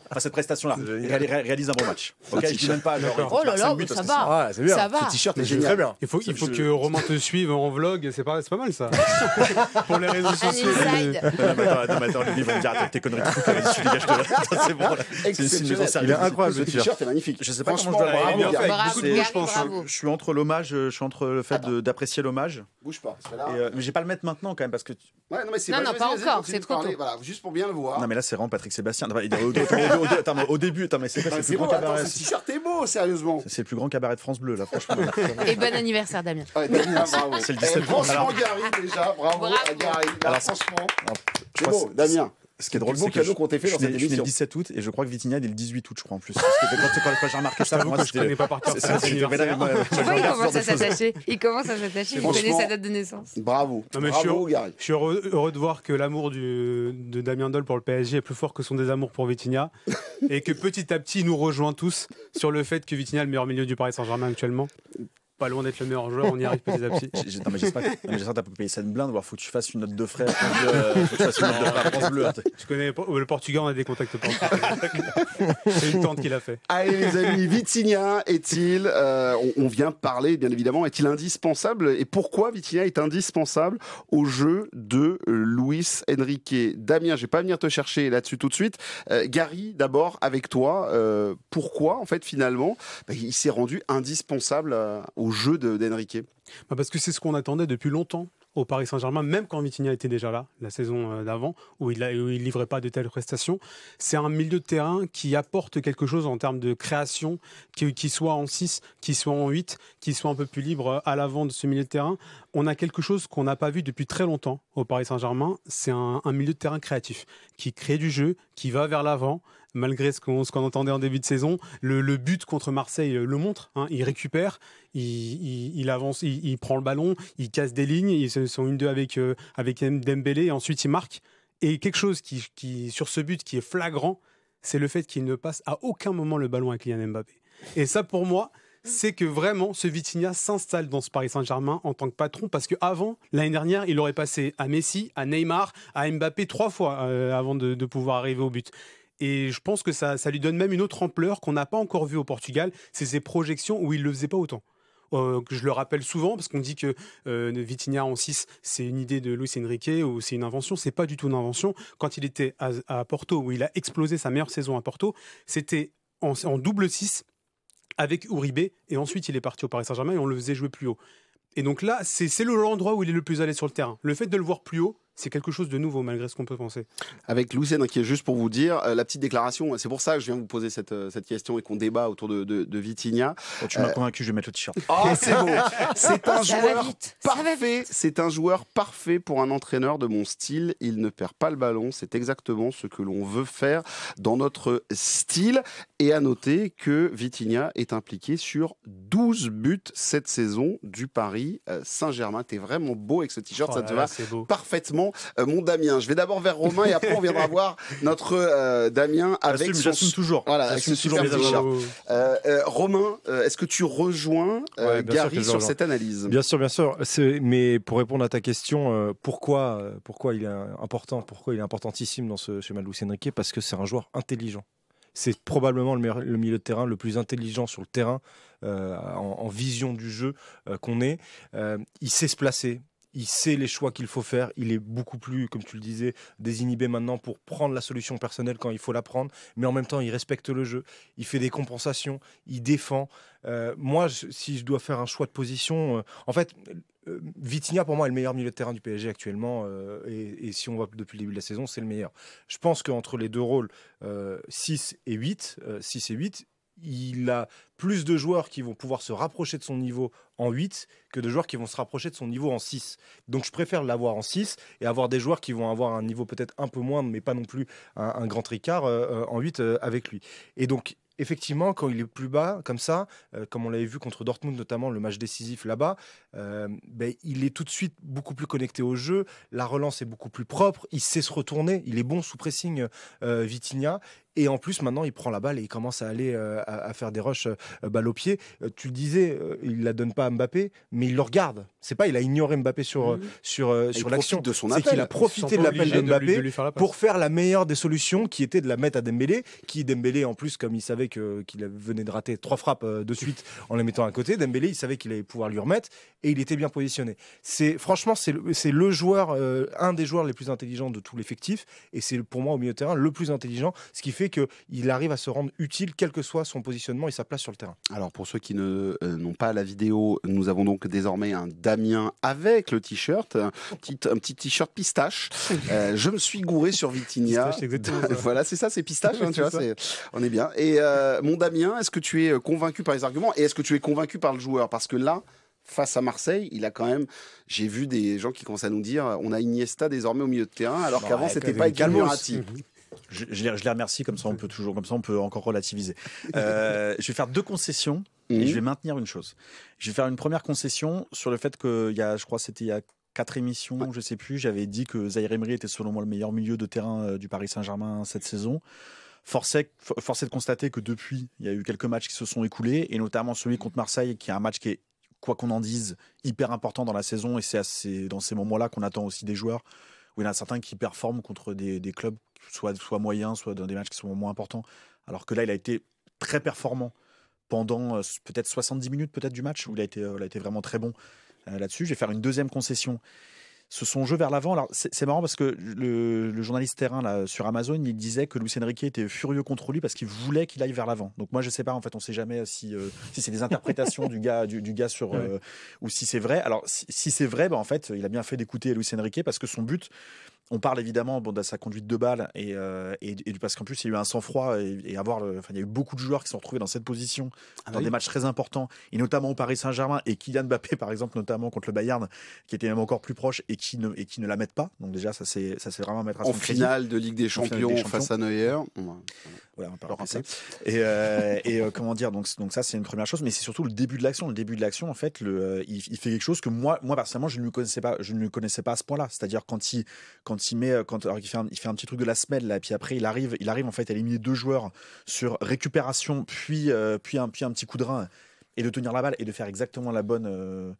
Enfin, cette prestation-là, réalise un bon match. Okay, je dis même pas. Genre, oh là là, ça va. C'est bien. Ce t-shirt est génial. Très bien. Il faut que Romain te suive en vlog. C'est pas mal ça. Pour les réseaux sociaux. Attends, les livres vont me dire attends, tes conneries. Tu dégages de là. C'est bon. Il est incroyable le t-shirt. C'est magnifique. Je sais pas comment je dois l'aimer. Je suis entre l'hommage, je suis entre le fait d'apprécier l'hommage. Bouge pas. Mais j'ai pas le mettre maintenant quand même parce que. Non, pas encore. C'est trop tôt. Voilà, juste pour bien le voir. Non mais là c'est vraiment Patrick Sébastien. Au début, attends mais c'est pas. C'est beau. Ce t-shirt est beau, sérieusement. C'est le plus grand cabaret de France Bleu là, franchement. Et bon anniversaire Damien. C'est le 17 ans. Franchement Gary déjà, bravo à Gary. Alors franchement, c'est beau Damien. Ce qui est drôle, c'est que je suis né le 17 août et je crois que Vitinha est né le 18 août, je crois en plus. Parce que quand j'ai remarqué ça, moi, je ne connais pas par cœur. Il commence à s'attacher. Il commence à s'attacher. Il connaît sa date de naissance. Bravo. Je suis heureux de voir que l'amour de Damien Dole pour le PSG est plus fort que son désamour pour Vitinha et que petit à petit, il nous rejoint tous sur le fait que Vitinha est le meilleur milieu du Paris Saint-Germain actuellement. Pas loin d'être le meilleur joueur, on y arrive petit à petit. Non mais j'espère que t'as pas payé cette blinde, faut que tu fasses une note de frais. Faut que tu fasses une note de frais à France Bleu. Tu connais le Portugais, on a des contacts portugais. C'est une tente qu'il a fait. Allez les amis, Vitinha est-il, on vient parler bien évidemment, est-il indispensable et pourquoi Vitinha est indispensable au jeu de Luis Enrique? Damien, je vais pas venir te chercher là-dessus tout de suite. Gary, d'abord avec toi, pourquoi en fait finalement il s'est rendu indispensable au jeu d'Enrique? Parce que c'est ce qu'on attendait depuis longtemps au Paris Saint-Germain, même quand Vitinha était déjà là, la saison d'avant, où il livrait pas de telles prestations. C'est un milieu de terrain qui apporte quelque chose en termes de création, qui soit en 6, qui soit en 8, qui soit un peu plus libre à l'avant de ce milieu de terrain. On a quelque chose qu'on n'a pas vu depuis très longtemps au Paris Saint-Germain. C'est un milieu de terrain créatif, qui crée du jeu, qui va vers l'avant, malgré ce qu'on entendait en début de saison. Le but contre Marseille le montre, hein, il récupère, il avance, il prend le ballon, il casse des lignes, ils sont 1-2 avec Dembélé, et ensuite il marque. Et quelque chose qui sur ce but qui est flagrant, c'est le fait qu'il ne passe à aucun moment le ballon à Kylian Mbappé. Et ça pour moi, c'est que vraiment ce Vitinha s'installe dans ce Paris Saint-Germain en tant que patron, parce qu'avant, l'année dernière, il aurait passé à Messi, à Neymar, à Mbappé 3 fois avant de pouvoir arriver au but. Et je pense que ça lui donne même une autre ampleur qu'on n'a pas encore vue au Portugal. C'est ses projections où il ne le faisait pas autant. Je le rappelle souvent parce qu'on dit que Vitinha en 6, c'est une idée de Luis Enrique ou c'est une invention. Ce n'est pas du tout une invention. Quand il était à Porto, où il a explosé sa meilleure saison à Porto, c'était en double 6 avec Uribe. Et ensuite, il est parti au Paris Saint-Germain et on le faisait jouer plus haut. Et donc là, c'est l'endroit où il est le plus allé sur le terrain. Le fait de le voir plus haut, c'est quelque chose de nouveau, malgré ce qu'on peut penser. Avec Luis Enrique, juste pour vous dire, la petite déclaration, c'est pour ça que je viens vous poser cette question et qu'on débat autour de Vitinha. Quand tu m'as convaincu, je vais mettre le t-shirt. Oh, c'est beau. C'est un joueur parfait. C'est un joueur parfait pour un entraîneur de mon style. Il ne perd pas le ballon. C'est exactement ce que l'on veut faire dans notre style. Et à noter que Vitinha est impliqué sur 12 buts cette saison du Paris Saint-Germain. T'es vraiment beau avec ce t-shirt. Oh, ça te va parfaitement. Mon Damien, je vais d'abord vers Romain et après on viendra voir notre Damien avec son toujours. Voilà, avec ce super t-shirt. Romain, est-ce que tu rejoins Gary sur cette analyse? Bien sûr. Mais pour répondre à ta question, pourquoi il est important, pourquoi il est importantissime dans ce schéma de Luis Enrique? Parce que c'est un joueur intelligent. C'est probablement le milieu de terrain le plus intelligent sur le terrain en vision du jeu qu'on ait. Il sait se placer. Il sait les choix qu'il faut faire. Il est beaucoup plus, comme tu le disais, désinhibé maintenant pour prendre la solution personnelle quand il faut la prendre. Mais en même temps, il respecte le jeu. Il fait des compensations. Il défend. Moi, si je dois faire un choix de position... en fait, Vitinha, pour moi, est le meilleur milieu de terrain du PSG actuellement. Et si on voit depuis le début de la saison, c'est le meilleur. Je pense qu'entre les deux rôles, 6 et 8, il a plus de joueurs qui vont pouvoir se rapprocher de son niveau en 8 que de joueurs qui vont se rapprocher de son niveau en 6. Donc je préfère l'avoir en 6 et avoir des joueurs qui vont avoir un niveau peut-être un peu moindre, mais pas non plus un grand écart en 8 avec lui. Et donc effectivement, quand il est plus bas, comme ça, comme on l'avait vu contre Dortmund notamment, le match décisif là-bas, il est tout de suite beaucoup plus connecté au jeu, la relance est beaucoup plus propre, il sait se retourner, il est bon sous pressing Vitinha. Et en plus, maintenant, il prend la balle et il commence à aller à faire des rushs balle au pied. Tu le disais, il ne la donne pas à Mbappé, mais il le regarde. C'est pas, il a ignoré Mbappé sur l'action. C'est qu'il a profité de l'appel de Mbappé pour faire la meilleure des solutions, qui était de la mettre à Dembélé, qui Dembélé, en plus, comme il savait qu'il venait de rater 3 frappes de suite en les mettant à côté, Dembélé, il savait qu'il allait pouvoir lui remettre et il était bien positionné. Franchement, c'est le joueur, un des joueurs les plus intelligents de tout l'effectif, et c'est pour moi au milieu de terrain le plus intelligent, ce qui fait qu'il arrive à se rendre utile quel que soit son positionnement et sa place sur le terrain. Alors pour ceux qui n'ont pas la vidéo, nous avons donc désormais un Damien avec le t-shirt, un petit t-shirt pistache. Je me suis gouré sur Vitinha. Voilà, c'est ça, c'est pistache, hein, tu vois, on est bien. Et mon Damien, est-ce que tu es convaincu par les arguments et est-ce que tu es convaincu par le joueur? Parce que là, face à Marseille, il a quand même... J'ai vu des gens qui commencent à nous dire on a Iniesta désormais au milieu de terrain, alors qu'avant, c'était pas également Verratti. Je les remercie, comme ça on peut encore relativiser. Je vais faire 2 concessions et je vais maintenir une chose. Je vais faire une première concession sur le fait que, je crois c'était il y a 4 émissions, je sais plus, j'avais dit que Zahir Emery était selon moi le meilleur milieu de terrain du Paris Saint-Germain cette saison. Force est de constater que depuis, il y a eu quelques matchs qui se sont écoulés, et notamment celui contre Marseille, qui est un match qui est, quoi qu'on en dise, hyper important dans la saison, et c'est dans ces moments-là qu'on attend aussi des joueurs, où il y en a certains qui performent contre des clubs soit moyens, soit dans des matchs qui sont moins importants, alors que là, il a été très performant pendant peut-être 70 minutes peut-être du match, où il a été vraiment très bon là-dessus. Je vais faire une 2e concession. Ce son jeu vers l'avant, alors c'est marrant parce que le journaliste terrain là, sur Amazon, il disait que Luis Enrique était furieux contre lui parce qu'il voulait qu'il aille vers l'avant. Donc moi je sais pas, en fait on sait jamais si c'est des interprétations du gars sur ou si c'est vrai. Alors si c'est vrai, en fait il a bien fait d'écouter Luis Enrique, parce que son but, on parle évidemment de sa conduite de balle et parce qu'en plus il y a eu un sang-froid il y a eu beaucoup de joueurs qui se sont retrouvés dans cette position dans des matchs très importants, et notamment au Paris Saint-Germain, et Kylian Mbappé par exemple, notamment contre le Bayern, qui était même encore plus proche et qui ne la mettent pas. Donc déjà ça c'est vraiment à mettre à son crédit. En finale de Ligue des Champions face à Neuer. Voilà, on va passer. Comment dire, donc ça c'est une première chose, mais c'est surtout le début de l'action. Le début de l'action, en fait, il fait quelque chose que moi personnellement je ne le connaissais pas à ce point-là. C'est-à-dire il fait un petit truc de la semelle là, et puis après il arrive en fait à éliminer 2 joueurs sur récupération, puis un petit coup de rein, et de tenir la balle et de faire exactement la bonne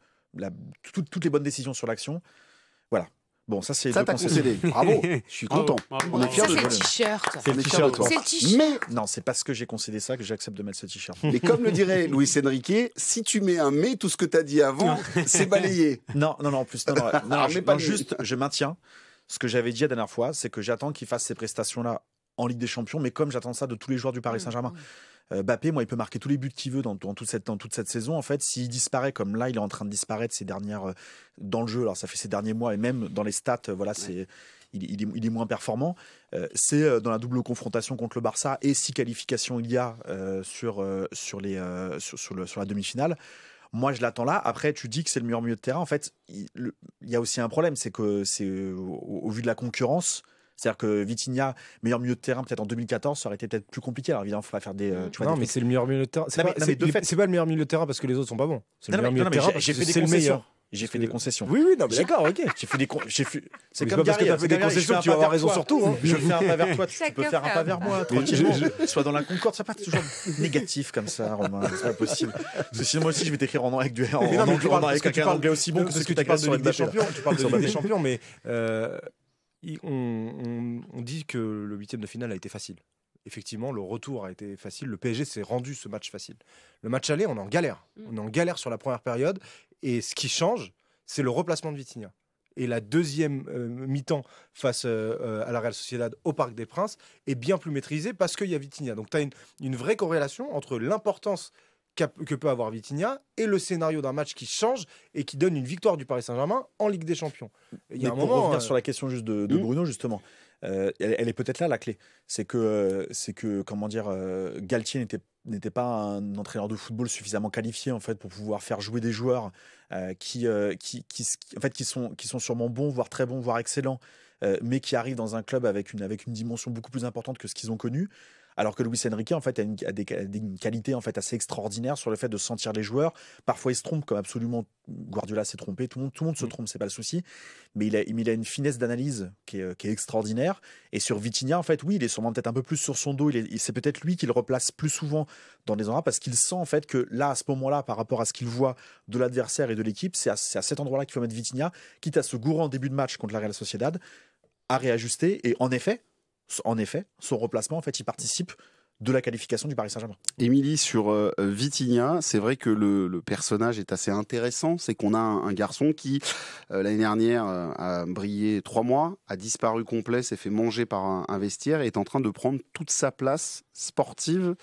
toutes les bonnes décisions sur l'action. Voilà. Bon, ça c'est... Ça t'as concédé. Bravo. Je suis content. On est fiers de toi. C'est le t-shirt. Mais non, c'est parce que j'ai concédé ça que j'accepte de mettre ce t-shirt. Mais comme le dirait Luis Enrique, si tu mets un mais, tout ce que t'as dit avant, c'est balayé. Non, en plus. Je maintiens ce que j'avais dit la dernière fois, c'est que j'attends qu'il fasse ces prestations-là en Ligue des Champions, mais comme j'attends ça de tous les joueurs du Paris Saint-Germain. Mbappé, moi, il peut marquer tous les buts qu'il veut dans toute cette saison. En fait, s'il disparaît, comme là, il est en train de disparaître dans le jeu. Alors, ça fait ces derniers mois, et même dans les stats, voilà, il est moins performant. C'est dans la double confrontation contre le Barça, et 6 qualifications il y a sur la demi-finale. Moi, je l'attends là. Après, tu dis que c'est le meilleur milieu de terrain. En fait, il y a aussi un problème, c'est que au vu de la concurrence. C'est-à-dire que Vitinha, meilleur milieu de terrain, peut-être en 2014, ça aurait été peut-être plus compliqué. Alors évidemment, il faudra faire des... mais c'est le meilleur milieu de terrain. C'est pas le meilleur milieu de terrain parce que les autres sont pas bons. C'est le meilleur milieu de terrain parce que c'est le meilleur. J'ai fait des concessions. Oui, non, mais d'accord, ok. J'ai fait des concessions. C'est comme Gary, parce que tu as fait des concessions, tu vas avoir raison sur tout. Je fais un pas vers toi, tu peux faire un pas vers moi, tranquillement. Soit dans la concorde, ça part toujours négatif comme ça, Romain. C'est pas possible. Parce que sinon, moi aussi, je vais t'écrire en avec un anglais aussi bon que ce que tu parles de Ligue des Champions. Tu parles de Ligue des Champions, mais... On dit que le 8e de finale a été facile. Effectivement, le retour a été facile. Le PSG s'est rendu ce match facile. Le match aller, on est en galère. On est en galère sur la première période. Et ce qui change, c'est le replacement de Vitinha. Et la 2e mi-temps face à la Real Sociedad au Parc des Princes est bien plus maîtrisée parce qu'il y a Vitinha. Donc tu as une vraie corrélation entre l'importance que peut avoir Vitinha et le scénario d'un match qui change et qui donne une victoire du Paris Saint-Germain en Ligue des Champions. Pour revenir sur la question juste de Bruno, justement, elle est peut-être là la clé. C'est que comment dire, Galtier n'était pas un entraîneur de football suffisamment qualifié en fait pour pouvoir faire jouer des joueurs qui sont sûrement bons, voire excellents, mais qui arrivent dans un club avec une dimension beaucoup plus importante que ce qu'ils ont connu. alors que Luis Enrique en fait a une qualité en fait assez extraordinaire sur le fait de sentir les joueurs. Parfois il se trompe, comme absolument Guardiola s'est trompé, tout le monde se trompe, c'est pas le souci, mais il a une finesse d'analyse qui est extraordinaire. Et sur Vitinha en fait, oui, il est sûrement peut-être un peu plus sur son dos, c'est peut-être lui qui le replace plus souvent dans les endroits parce qu'il sent en fait que là, à ce moment-là, par rapport à ce qu'il voit de l'adversaire et de l'équipe, c'est à cet endroit-là qu'il faut mettre Vitinha, quitte à se gourer en début de match contre la Real Sociedad, à réajuster. Et en effet, son replacement, en fait, il participe de la qualification du Paris Saint-Germain. Émilie, sur Vitinha, c'est vrai que le personnage est assez intéressant. C'est qu'on a un garçon qui, l'année dernière, a brillé 3 mois, a disparu complet, s'est fait manger par un vestiaire et est en train de prendre toute sa place sportive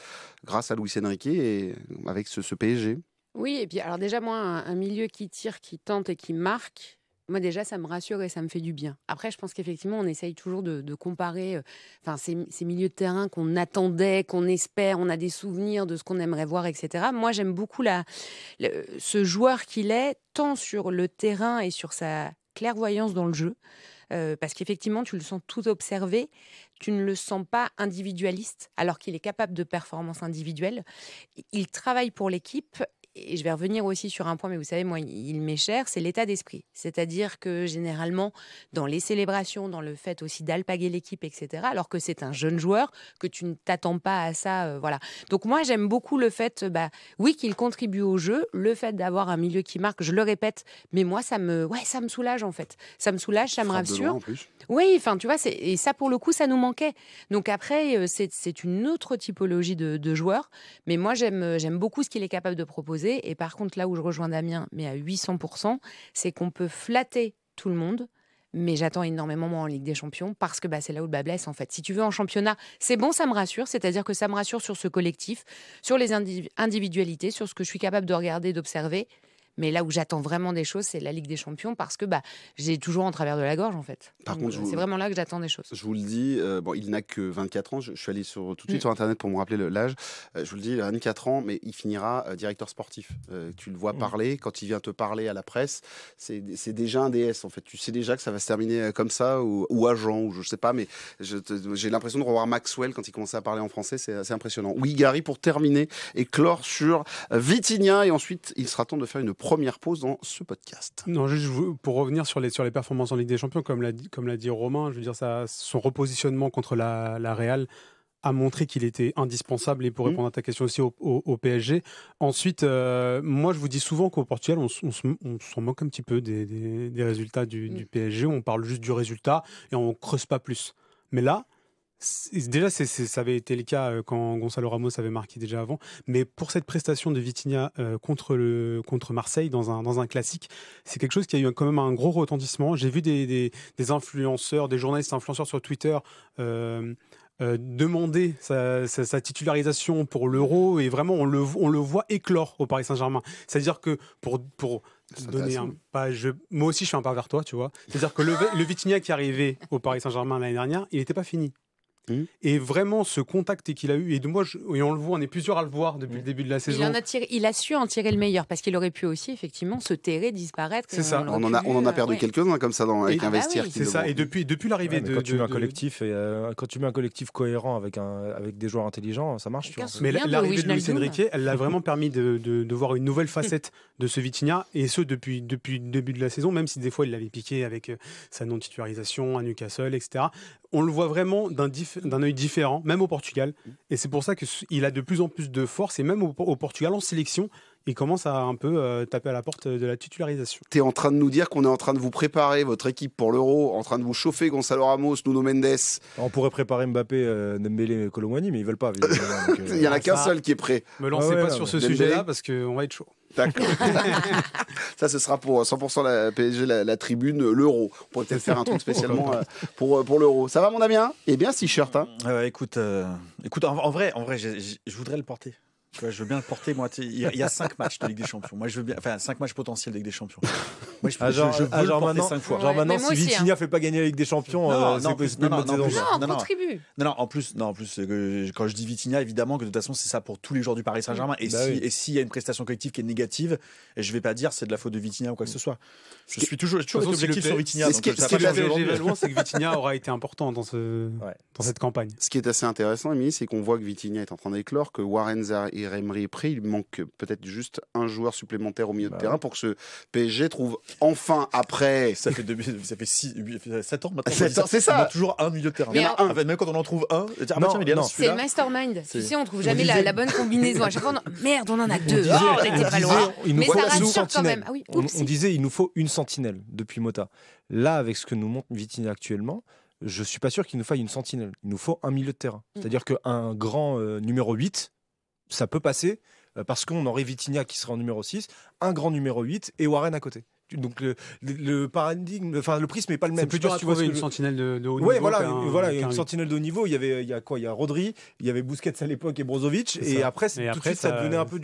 grâce à Luis Enrique et avec ce PSG. Oui, et puis alors déjà, moi, un milieu qui tire, qui tente et qui marque, moi déjà ça me rassure et ça me fait du bien. Après je pense qu'effectivement on essaye toujours de comparer ces milieux de terrain qu'on attendait, qu'on espère, on a des souvenirs de ce qu'on aimerait voir, etc. Moi j'aime beaucoup ce joueur qu'il est, tant sur le terrain et sur sa clairvoyance dans le jeu, parce qu'effectivement tu le sens tout observé, tu ne le sens pas individualiste alors qu'il est capable de performances individuelles. Il travaille pour l'équipe. Et je vais revenir aussi sur un point, mais vous savez, moi, il m'est cher, c'est l'état d'esprit. C'est-à-dire que généralement, dans les célébrations, dans le fait aussi d'alpaguer l'équipe, etc., alors que c'est un jeune joueur, que tu ne t'attends pas à ça. Voilà. Donc moi, j'aime beaucoup le fait, oui, qu'il contribue au jeu, le fait d'avoir un milieu qui marque, je le répète, mais moi, ça me soulage, en fait. Ça me soulage, ça me rassure. En plus. Oui, enfin, tu vois, et ça, pour le coup, ça nous manquait. Donc après, c'est une autre typologie de joueur, mais moi, j'aime beaucoup ce qu'il est capable de proposer. Et par contre, là où je rejoins Damien, mais à 800%, c'est qu'on peut flatter tout le monde. Mais j'attends énormément, moi, en Ligue des Champions, parce que c'est là où le bas blesse, en fait. Si tu veux, en championnat, c'est bon, ça me rassure. C'est-à-dire que ça me rassure sur ce collectif, sur les individualités, sur ce que je suis capable de regarder, d'observer. Mais là où j'attends vraiment des choses, c'est la Ligue des Champions, parce que j'ai toujours en travers de la gorge, en fait. C'est vraiment là que j'attends des choses. Je vous le dis, il n'a que 24 ans. Je suis allé tout de suite sur Internet pour me rappeler l'âge. Je vous le dis, il a 24 ans, mais il finira directeur sportif. Tu le vois parler. Quand il vient te parler à la presse, c'est déjà un DS, en fait. Tu sais déjà que ça va se terminer comme ça, ou agent, ou je ne sais pas, mais j'ai l'impression de revoir Maxwell quand il commençait à parler en français. C'est assez impressionnant. Oui, Gary, pour terminer et clore sur Vitinha. Et ensuite, il sera temps de faire une première pause dans ce podcast. Non, juste pour revenir sur les performances en Ligue des Champions, comme l'a dit Romain, je veux dire, son repositionnement contre la Real a montré qu'il était indispensable, et pour répondre à ta question aussi au PSG. Ensuite, moi je vous dis souvent qu'au Portugal, on s'en moque un petit peu des résultats du PSG, on parle juste du résultat et on ne creuse pas plus. Mais là, déjà, ça avait été le cas quand Gonzalo Ramos avait marqué déjà avant, mais pour cette prestation de Vitinha contre Marseille dans un classique, c'est quelque chose qui a eu quand même un gros retentissement. J'ai vu des influenceurs, des journalistes influenceurs sur Twitter demander sa titularisation pour l'Euro, et vraiment on le voit éclore au Paris Saint-Germain. C'est-à-dire que pour donner un pas, moi aussi je suis un pas vers toi, tu vois. C'est-à-dire que le Vitinha qui arrivait au Paris Saint-Germain l'année dernière, il n'était pas fini. Et vraiment ce contact qu'il a eu, et on le voit, on est plusieurs à le voir depuis le début de la saison. Il a su en tirer le meilleur, parce qu'il aurait pu aussi effectivement se terrer, disparaître. C'est ça. On en a perdu quelques-uns comme ça avec un vestiaire. Oui. C'est ça. Et depuis l'arrivée quand tu mets un collectif cohérent avec des joueurs intelligents, ça marche. Mais l'arrivée de Luis Enrique, elle l'a vraiment permis de voir une nouvelle facette de ce Vitinha, et ce depuis le début de la saison, même si des fois il l'avait piqué avec sa non-titularisation à Newcastle, etc. On le voit vraiment d'un œil différent, même au Portugal. Et c'est pour ça qu'il a de plus en plus de force. Et même au Portugal, en sélection, il commence à un peu taper à la porte de la titularisation. Tu es en train de nous dire qu'on est en train de vous préparer, votre équipe, pour l'Euro, en train de vous chauffer Gonzalo Ramos, Nuno Mendes. On pourrait préparer Mbappé, Dembélé et Kolo Muani, mais ils ne veulent pas. Il n'y en a qu'un seul qui est prêt. Ne me lancez pas sur ce sujet-là, parce qu'on va être chaud. D'accord. Ça, ce sera pour 100% la PSG, la tribune, l'Euro. On pourrait peut-être faire un truc spécialement pour l'Euro. Ça va, mon Damien ? Eh bien, si, shirt. Écoute, en vrai, je voudrais le porter. Tu vois, je veux bien porter, moi, il y a 5 matchs de Ligue des Champions. Moi, je veux bien, enfin, 5 matchs potentiels de Ligue des Champions. Moi, je veux le porter 5 fois. Ouais, genre maintenant, si Vitinha fait pas gagner la Ligue des Champions, c'est possible de monter dans le jeu. Non, contribue. Non, en plus, quand je dis Vitinha, évidemment que de toute façon, c'est ça pour tous les joueurs du Paris Saint-Germain. Et s'il y a une prestation collective qui est négative, je vais pas dire c'est de la faute de Vitinha ou quoi que ce soit. Je suis toujours objectif sur Vitinha. Ce qui est loin, c'est que Vitinha aura été important dans cette campagne. Ce qui est assez intéressant, Emilie, c'est qu'on voit que Vitinha est en train d'éclore, que Warren Emery est pris, il manque peut-être juste un joueur supplémentaire au milieu de terrain pour que ce PSG trouve enfin après. Ça fait 7 ans maintenant. 7 ans, c'est ça. On a toujours un milieu de terrain. Il y en a un. Même quand on en trouve un, c'est le mastermind. Tu sais, on trouve jamais la bonne combinaison. À chaque fois, merde, on en a deux. On n'était pas loin. Mais ça rassure quand même. On disait, il nous faut une sentinelle depuis Mota. Là, avec ce que nous montre Vitinha actuellement, je suis pas sûr qu'il nous faille une sentinelle. Il nous faut un milieu de terrain. C'est-à-dire qu'un grand numéro 8, ça peut passer parce qu'on aurait Vitinha qui serait en numéro 6, un grand numéro 8 et Warren à côté. Donc le paradigme, enfin le prisme n'est pas le même. C'est plus dur si tu vois une sentinelle de haut niveau. Oui, voilà, une sentinelle de haut niveau. Il y a Rodri, il y avait Busquets à l'époque et Brozovic. Et après, ça devenait un peu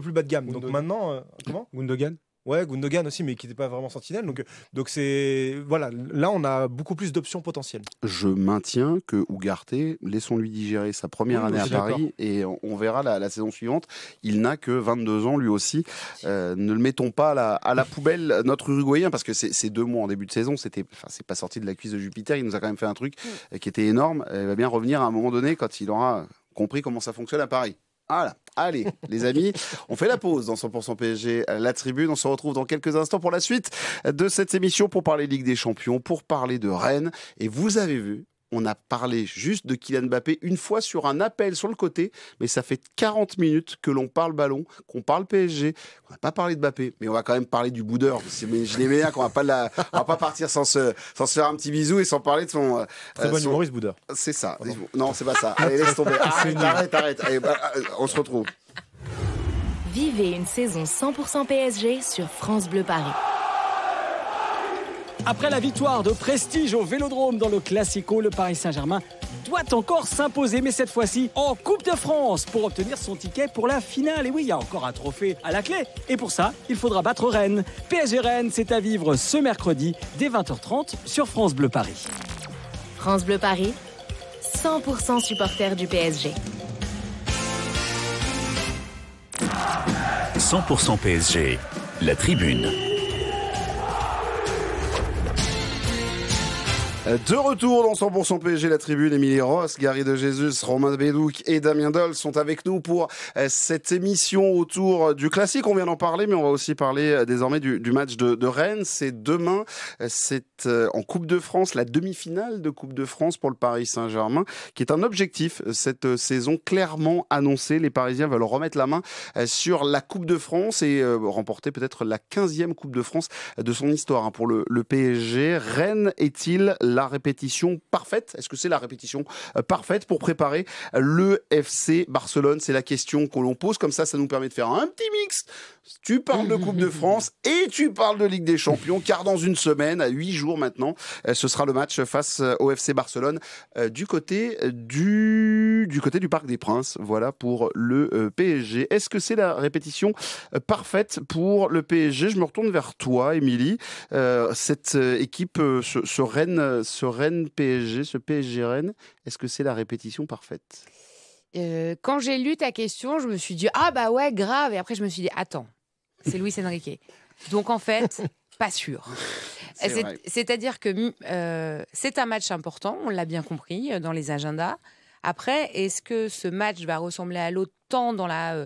plus bas de gamme. Donc maintenant, comment Gündogan. Ouais, Gündogan aussi, mais qui n'était pas vraiment sentinelle. Donc c'est voilà. Là, on a beaucoup plus d'options potentielles. Je maintiens que Ugarte, laissons-lui digérer sa première année à Paris et on verra la saison suivante. Il n'a que 22 ans, lui aussi. Ne le mettons pas à la poubelle, notre Uruguayen, parce que ces 2 mois en début de saison, c'est pas sorti de la cuisse de Jupiter. Il nous a quand même fait un truc qui était énorme. Il va bien revenir à un moment donné quand il aura compris comment ça fonctionne à Paris. Voilà. Allez, les amis, on fait la pause dans 100% PSG, La Tribune. On se retrouve dans quelques instants pour la suite de cette émission pour parler Ligue des Champions, pour parler de Rennes. Et vous avez vu, on a parlé juste de Kylian Mbappé une fois sur un appel sur le côté, mais ça fait 40 minutes que l'on parle ballon, qu'on parle PSG. On n'a pas parlé de Mbappé, mais on va quand même parler du boudeur. Je l'aimais bien qu'on ne va pas partir sans se faire un petit bisou et sans parler de son... Très bon humoriste, boudeur. C'est ça. Pardon. Non, c'est pas ça. Allez, laisse tomber. Arrête. Allez, on se retrouve. Vivez une saison 100% PSG sur France Bleu Paris. Après la victoire de prestige au Vélodrome dans le Classico, le Paris Saint-Germain doit encore s'imposer, mais cette fois-ci en Coupe de France pour obtenir son ticket pour la finale. Et oui, il y a encore un trophée à la clé. Et pour ça, il faudra battre Rennes. PSG Rennes, c'est à vivre ce mercredi dès 20h30 sur France Bleu Paris. France Bleu Paris, 100% supporters du PSG. 100% PSG, La Tribune. De retour dans 100% PSG, La Tribune, Emilie Ros, Gary De Jesus, Romain Bédouc et Damien Dole sont avec nous pour cette émission autour du classique. On vient d'en parler, mais on va aussi parler désormais du match de Rennes. C'est demain, c'est en Coupe de France, la demi-finale de Coupe de France pour le Paris Saint-Germain, qui est un objectif cette saison clairement annoncé. Les Parisiens veulent remettre la main sur la Coupe de France et remporter peut-être la 15e Coupe de France de son histoire pour le PSG. Rennes est-il la répétition parfaite? Est-ce que c'est la répétition parfaite pour préparer le FC Barcelone? C'est la question que l'on pose. Comme ça, ça nous permet de faire un petit mix. Tu parles de Coupe de France et tu parles de Ligue des Champions, car dans une semaine, à 8 jours maintenant, ce sera le match face au FC Barcelone du côté du Parc des Princes. Voilà pour le PSG. Est-ce que c'est la répétition parfaite pour le PSG? Je me retourne vers toi, Émilie. Cette équipe, ce PSG Rennes, est-ce que c'est la répétition parfaite? Quand j'ai lu ta question, je me suis dit ah bah ouais grave, et après je me suis dit attends, c'est Luis Enrique. Donc en fait, pas sûr. C'est-à-dire que c'est un match important, on l'a bien compris dans les agendas. Après, est-ce que ce match va ressembler à l'autre tant dans la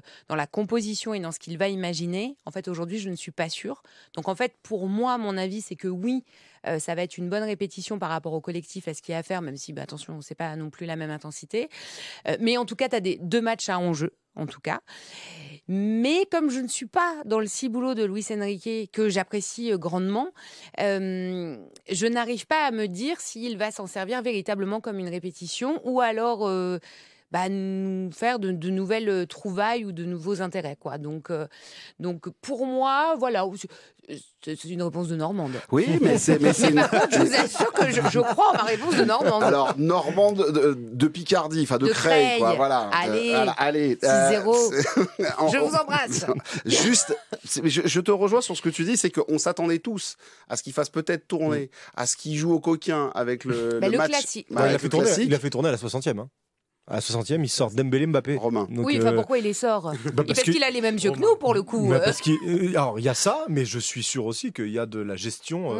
composition et dans ce qu'il va imaginer? En fait, aujourd'hui, je ne suis pas sûre. Donc, en fait, pour moi, mon avis, c'est que oui, ça va être une bonne répétition par rapport au collectif, à ce qu'il y a à faire, même si, attention, ce n'est pas non plus la même intensité. Mais en tout cas, tu as 2 matchs à enjeu, en tout cas. Mais comme je ne suis pas dans le ciboulot de Luis Enrique, que j'apprécie grandement, je n'arrive pas à me dire s'il va s'en servir véritablement comme une répétition ou alors... nous faire de nouvelles trouvailles ou de nouveaux intérêts, quoi. Donc pour moi, voilà, c'est une réponse de Normande. Oui, mais par contre, je vous assure que je crois en ma réponse de Normande. Alors, Normande de Picardie, enfin de Creil, quoi, voilà. Allez 6-0. Je vous embrasse. Juste, je te rejoins sur ce que tu dis, c'est qu'on s'attendait tous à ce qu'il fasse peut-être tourner, à ce qu'il joue au coquin avec le match. Classique. Bah, il a fait tourner à la 60e. Hein. À la 60e, il sort Dembélé, Mbappé. Romain. Donc, oui, enfin pourquoi il les sort? Parce qu'il a les mêmes yeux que nous, pour le coup. Parce alors, il y a ça, mais je suis sûr aussi qu'il y a de la gestion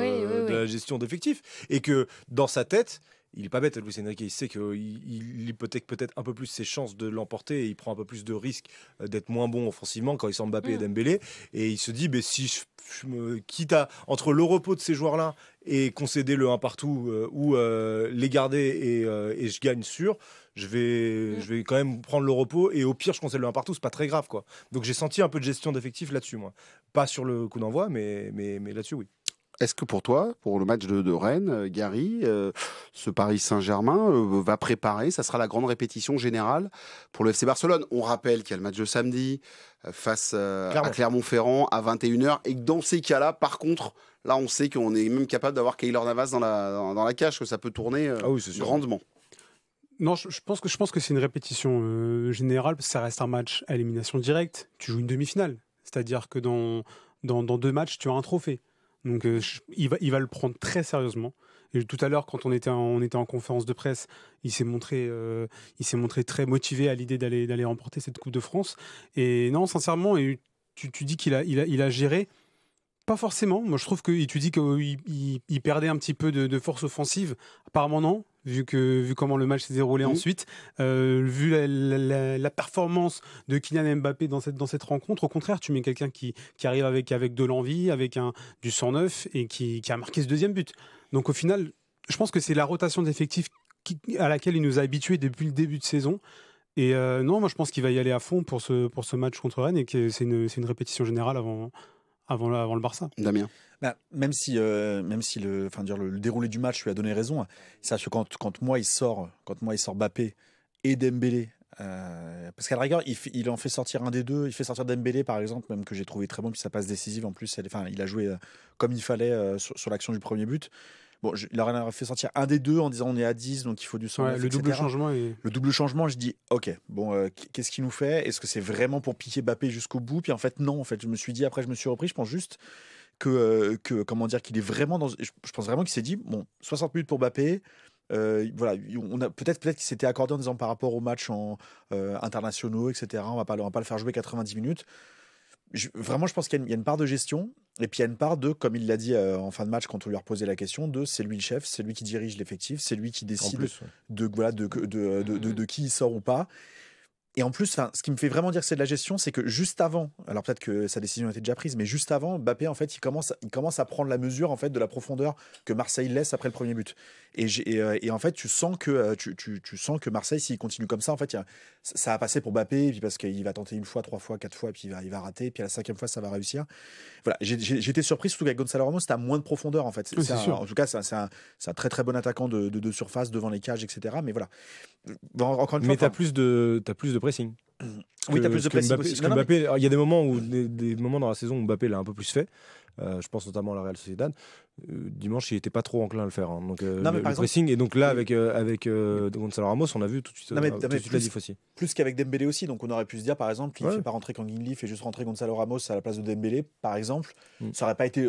d'effectifs. Et que dans sa tête, il n'est pas bête, Luis Enrique. Il sait qu'il hypothèque peut-être un peu plus ses chances de l'emporter et il prend un peu plus de risques d'être moins bon offensivement quand il sort Mbappé et Dembélé. Et il se dit, bah, si je me quitte à, entre le repos de ces joueurs-là et concéder le 1 partout ou les garder et je gagne sûr, je vais quand même prendre le repos et au pire je concède le 1 partout, c'est pas très grave, quoi. Donc j'ai senti un peu de gestion d'effectif là-dessus, moi. Pas sur le coup d'envoi, mais là-dessus, oui. Est-ce que pour toi, pour le match de Rennes, Gary, ce Paris Saint-Germain va préparer, ça sera la grande répétition générale pour le FC Barcelone? On rappelle qu'il y a le match de samedi face à Clermont-Ferrand à 21h et que dans ces cas-là, par contre, là on sait qu'on est même capable d'avoir Keylor Navas dans la cage, que ça peut tourner grandement. Non, je pense que c'est une répétition générale, parce que ça reste un match à élimination directe. Tu joues une demi-finale, c'est-à-dire que dans 2 matchs, tu as un trophée. Donc il va le prendre très sérieusement. Et tout à l'heure, quand on était en conférence de presse, il s'est montré très motivé à l'idée d'aller remporter cette Coupe de France. Et non, sincèrement, et tu dis qu'il a géré. Pas forcément. Moi, je trouve que tu dis qu'il perdait un petit peu de force offensive. Apparemment, non. Vu comment le match s'est déroulé ensuite, vu la performance de Kylian Mbappé dans cette rencontre, au contraire, tu mets quelqu'un qui arrive avec de l'envie, avec du 109 et qui a marqué ce 2e but. Donc au final, je pense que c'est la rotation d'effectifs à laquelle il nous a habitués depuis le début de saison. Et non, moi je pense qu'il va y aller à fond pour ce match contre Rennes et que c'est une répétition générale avant le Barça. Damien. Bah, même si le déroulé du match lui a donné raison, c'est que quand moi il sort Mbappé et Dembélé, parce qu'à la rigueur il en fait sortir un des deux, il fait sortir Dembélé par exemple, même que j'ai trouvé très bon, puis sa passe décisive en plus, il a joué comme il fallait sur l'action du 1er but. Bon, il aurait fait sortir un des deux en disant on est à 10, donc il faut du sang. Ouais, le double changement, je dis ok, bon, qu'est-ce qu'il nous fait? Est-ce que c'est vraiment pour piquer Mbappé jusqu'au bout? Puis en fait, non, en fait, je me suis dit, après je me suis repris, je pense juste que comment dire, qu'il est vraiment dans. Je pense vraiment qu'il s'est dit, bon, 60 minutes pour Mbappé. Voilà, on a peut-être qu'il s'était accordé en disant par rapport aux matchs internationaux, etc. On va pas le faire jouer 90 minutes. Vraiment, je pense qu'il y a une part de gestion et puis il y a une part de, comme il l'a dit en fin de match quand on lui a reposé la question, de c'est lui le chef, c'est lui qui dirige l'effectif, c'est lui qui décide de qui il sort ou pas. Et en plus, ce qui me fait vraiment dire que c'est de la gestion, c'est que juste avant, alors peut-être que sa décision était déjà prise, mais juste avant, Mbappé, en fait, il commence à prendre la mesure en fait, de la profondeur que Marseille laisse après le 1er but. Et en fait, tu sens que Marseille, s'il continue comme ça, en fait, ça va passer pour Mbappé, et puis parce qu'il va tenter 1 fois, 3 fois, 4 fois, et puis il va rater, et puis à la 5e fois, ça va réussir. Voilà, j'étais surpris, surtout qu'avec Gonzalo Ramos, c'était à moins de profondeur, en fait. En tout cas, c'est un très très bon attaquant de surface, devant les cages, etc. Mais voilà. Encore une fois, mais t'as plus de pressing. Oui, t'as plus de pressing aussi. Parce que Mbappé, il y a des moments où des moments dans la saison où Mbappé l'a un peu plus fait. Je pense notamment à la Real Sociedad. Dimanche, il n'était pas trop enclin à le faire. Hein. Donc le pressing. Et donc là, avec Gonzalo Ramos, on a vu tout de suite la diff aussi. Plus qu'avec Dembélé aussi. Donc on aurait pu se dire, par exemple, il ne fait pas rentrer Kangin-Lee, il fait juste rentrer Gonzalo Ramos à la place de Dembélé, par exemple. Ça n'aurait pas été.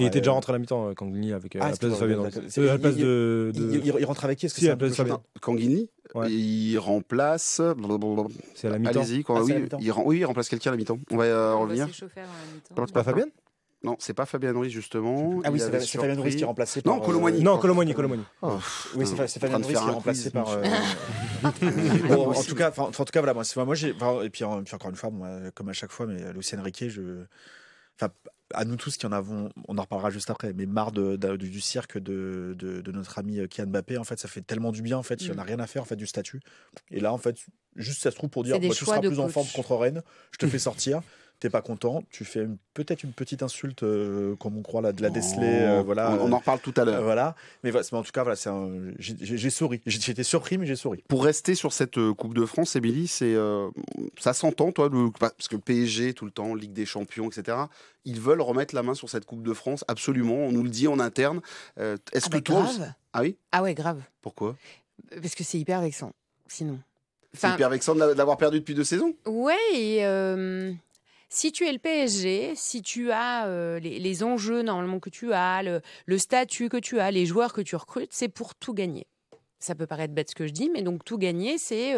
Il était déjà rentré à la mi-temps, Kangin-Lee, avec à la place de Fabian Ruiz. Il rentre avec qui? Est-ce que c'est à la place de Fabian Kangin-Lee? Il remplace. C'est à la mi-temps. Allez-y. Oui, il remplace quelqu'un à la mi-temps. On va revenir. C'est pas Fabian? Non, c'est pas Fabian Ruiz justement. Ah oui, c'est Fabian Ruiz qui est remplacé par. Non, Colomoni. Oh, oui, c'est Fabian Ruiz qui est remplacé par. Bon, en tout cas, voilà. Moi, j'ai. Et puis, encore une fois, moi, comme à chaque fois, mais Luis Enrique, à nous tous qui en avons, on en reparlera juste après, mais marre du cirque de notre ami Kylian Mbappé, en fait, ça fait tellement du bien, en fait, il n'y en a rien à faire, en fait, du statut. Et là, en fait, juste ça se trouve pour dire, moi, tu seras plus en forme contre Rennes, je te fais sortir. t'es pas content, tu fais peut-être une petite insulte, comme on croit là, de la déceler. Voilà, on en reparle tout à l'heure. Voilà. Mais en tout cas, voilà, j'ai souri. J'étais surpris, mais j'ai souri. Pour rester sur cette Coupe de France, Emilie, ça s'entend, toi, parce que PSG, tout le temps, Ligue des Champions, etc., ils veulent remettre la main sur cette Coupe de France, absolument. On nous le dit en interne. Est-ce que toi... Grave. Ah oui ? Ah ouais, grave. Pourquoi ? Parce que c'est hyper vexant, sinon. C'est hyper vexant de l'avoir perdu depuis 2 saisons. Ouais, et si tu es le PSG, si tu as les enjeux normalement que tu as, le statut que tu as, les joueurs que tu recrutes, c'est pour tout gagner. Ça peut paraître bête ce que je dis, mais donc tout gagner, c'est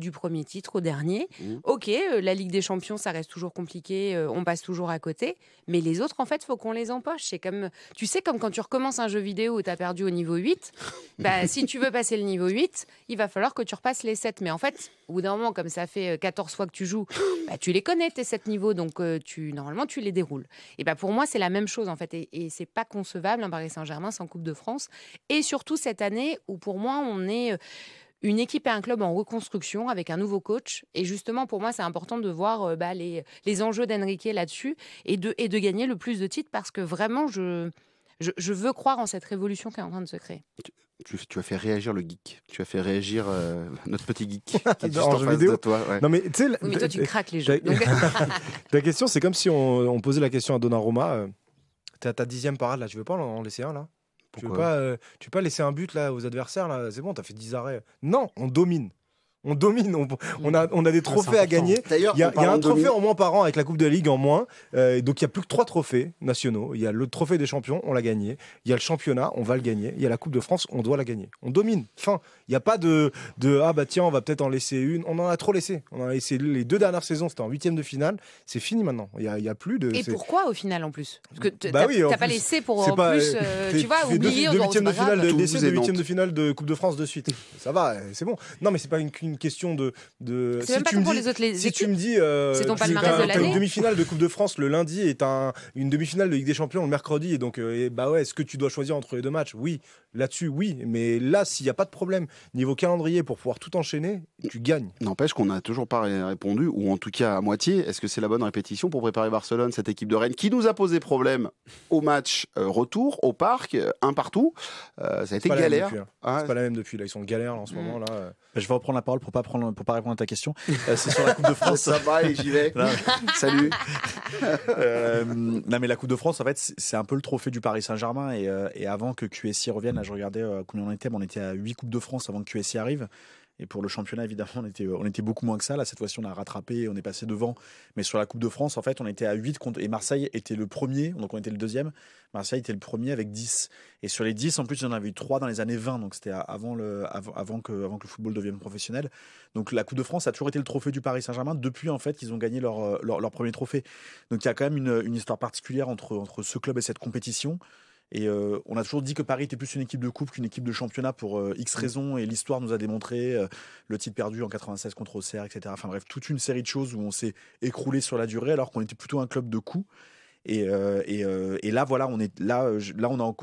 du premier titre au dernier. Mmh. Ok, la Ligue des Champions, ça reste toujours compliqué, on passe toujours à côté. Mais les autres, en fait, il faut qu'on les empoche. C'est comme, tu sais, comme quand tu recommences un jeu vidéo où tu as perdu au niveau 8. Si tu veux passer le niveau 8, il va falloir que tu repasses les 7. Mais en fait, au bout d'un moment, comme ça fait 14 fois que tu joues, tu les connais, tes 7 niveaux. Donc, normalement, tu les déroules. Et pour moi, c'est la même chose, en fait. Et c'est pas concevable, un Paris Saint-Germain sans Coupe de France. Et surtout cette année où, pour moi, on est une équipe et un club en reconstruction avec un nouveau coach. Et justement, pour moi, c'est important de voir les enjeux d'Enrique là-dessus et de gagner le plus de titres parce que vraiment, je veux croire en cette révolution qui est en train de se créer. Tu as fait réagir le geek. Tu as fait réagir notre petit geek qui est juste en face de toi. Ouais. Non mais, mais toi, tu craques les jeux. Ta question, c'est comme si on posait la question à Donnarumma. T'as ta 10e parade, là, tu veux pas en laisser un, là ? Tu peux pas laisser un but là aux adversaires là. C'est bon, t'as fait 10 arrêts. Non, on domine. On domine, on a des trophées à gagner. D'ailleurs, il y a un trophée en moins par an avec la Coupe de la Ligue en moins. Donc, il n'y a plus que 3 trophées nationaux. Il y a le trophée des champions, on l'a gagné. Il y a le championnat, on va le gagner. Il y a la Coupe de France, on doit la gagner. On domine. Enfin, il n'y a pas de ah bah tiens, on va peut-être en laisser une. On en a trop laissé. On en a laissé les 2 dernières saisons, c'était en 8e de finale. C'est fini maintenant. Il n'y a plus de... Et pourquoi au final en plus ? Parce que tu n'as pas laissé pour en plus, tu vois, oublier... De 8e de finale de Coupe de France de suite. Ça va, c'est bon. Non, mais c'est pas une question de... C'est si même pas que pour les autres les si équipes. Tu me dis c'est ton palmarès de l'année, une demi-finale de Coupe de France le lundi et une demi-finale de Ligue des Champions le mercredi, et donc est-ce que tu dois choisir entre les 2 matchs? Oui, là-dessus oui, mais là s'il n'y a pas de problème niveau calendrier pour pouvoir tout enchaîner, tu gagnes. N'empêche qu'on n'a toujours pas répondu, ou en tout cas à moitié. Est-ce que c'est la bonne répétition pour préparer Barcelone, cette équipe de Rennes qui nous a posé problème au match retour au parc, 1 partout, ça a été galère, depuis, hein. C'est pas la même depuis là, ils sont galères en ce moment là. Je vais reprendre la parole pour pas répondre à ta question. C'est sur la Coupe de France. Ça va, et j'y vais. Non. Salut. Non mais la Coupe de France, en fait, c'est un peu le trophée du Paris Saint-Germain. Et avant que QSI revienne, là, je regardais combien on était. On était à 8 Coupes de France avant que QSI arrive. Et pour le championnat, évidemment, on était beaucoup moins que ça. Là, cette fois-ci, on a rattrapé, on est passé devant. Mais sur la Coupe de France, en fait, on était à 8. Et Marseille était le premier, donc on était le 2e. Marseille était le premier avec 10. Et sur les 10, en plus, il y en avait eu 3 dans les années 20. Donc c'était avant que le football devienne professionnel. Donc la Coupe de France a toujours été le trophée du Paris Saint-Germain depuis, en fait, qu'ils ont gagné leur premier trophée. Donc il y a quand même une histoire particulière entre ce club et cette compétition. Et on a toujours dit que Paris était plus une équipe de coupe qu'une équipe de championnat pour X raisons, et l'histoire nous a démontré le titre perdu en 96 contre Auxerre, etc. Enfin bref, toute une série de choses où on s'est écroulé sur la durée alors qu'on était plutôt un club de coups. Et là, voilà, on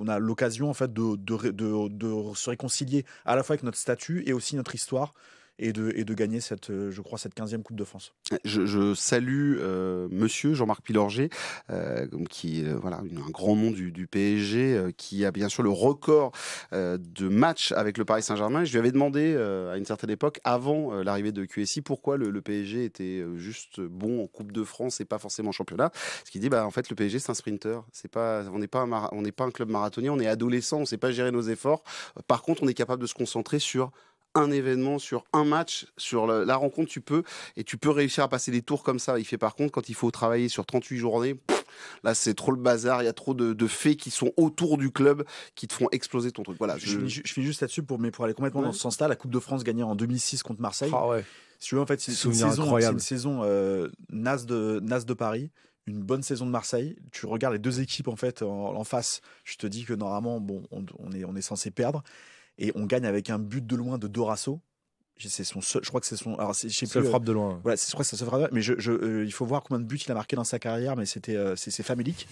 a l'occasion en fait de se réconcilier à la fois avec notre statut et aussi notre histoire. Et de gagner cette 15e Coupe de France. Je salue monsieur Jean-Marc Pilorget, qui est un grand nom du PSG, qui a bien sûr le record de matchs avec le Paris Saint-Germain. Je lui avais demandé à une certaine époque, avant l'arrivée de QSI, pourquoi le PSG était juste bon en Coupe de France et pas forcément en championnat. Ce qu'il dit, en fait, le PSG, c'est un sprinter. On n'est pas un club marathonien, on est adolescent, on ne sait pas gérer nos efforts. Par contre, on est capable de se concentrer sur un événement, sur un match, sur la rencontre, tu peux réussir à passer des tours comme ça. Il fait par contre, quand il faut travailler sur 38 journées, là c'est trop le bazar, il y a trop de faits qui sont autour du club qui te font exploser ton truc. Voilà, je finis juste là-dessus pour aller complètement dans ce sens-là. La Coupe de France gagnée en 2006 contre Marseille. Ah ouais. Si tu veux, en fait, c'est une saison naze de Paris. Une bonne saison de Marseille, tu regardes les 2 équipes en fait en face, je te dis que normalement on est censé perdre, et on gagne avec un but de loin de Dorasso. C'est son seul, je crois que c'est son... Alors, je sais plus, frappe de loin. Voilà, je crois que c'est sa seule frappe. Mais il faut voir combien de buts il a marqué dans sa carrière, mais c'est famélique.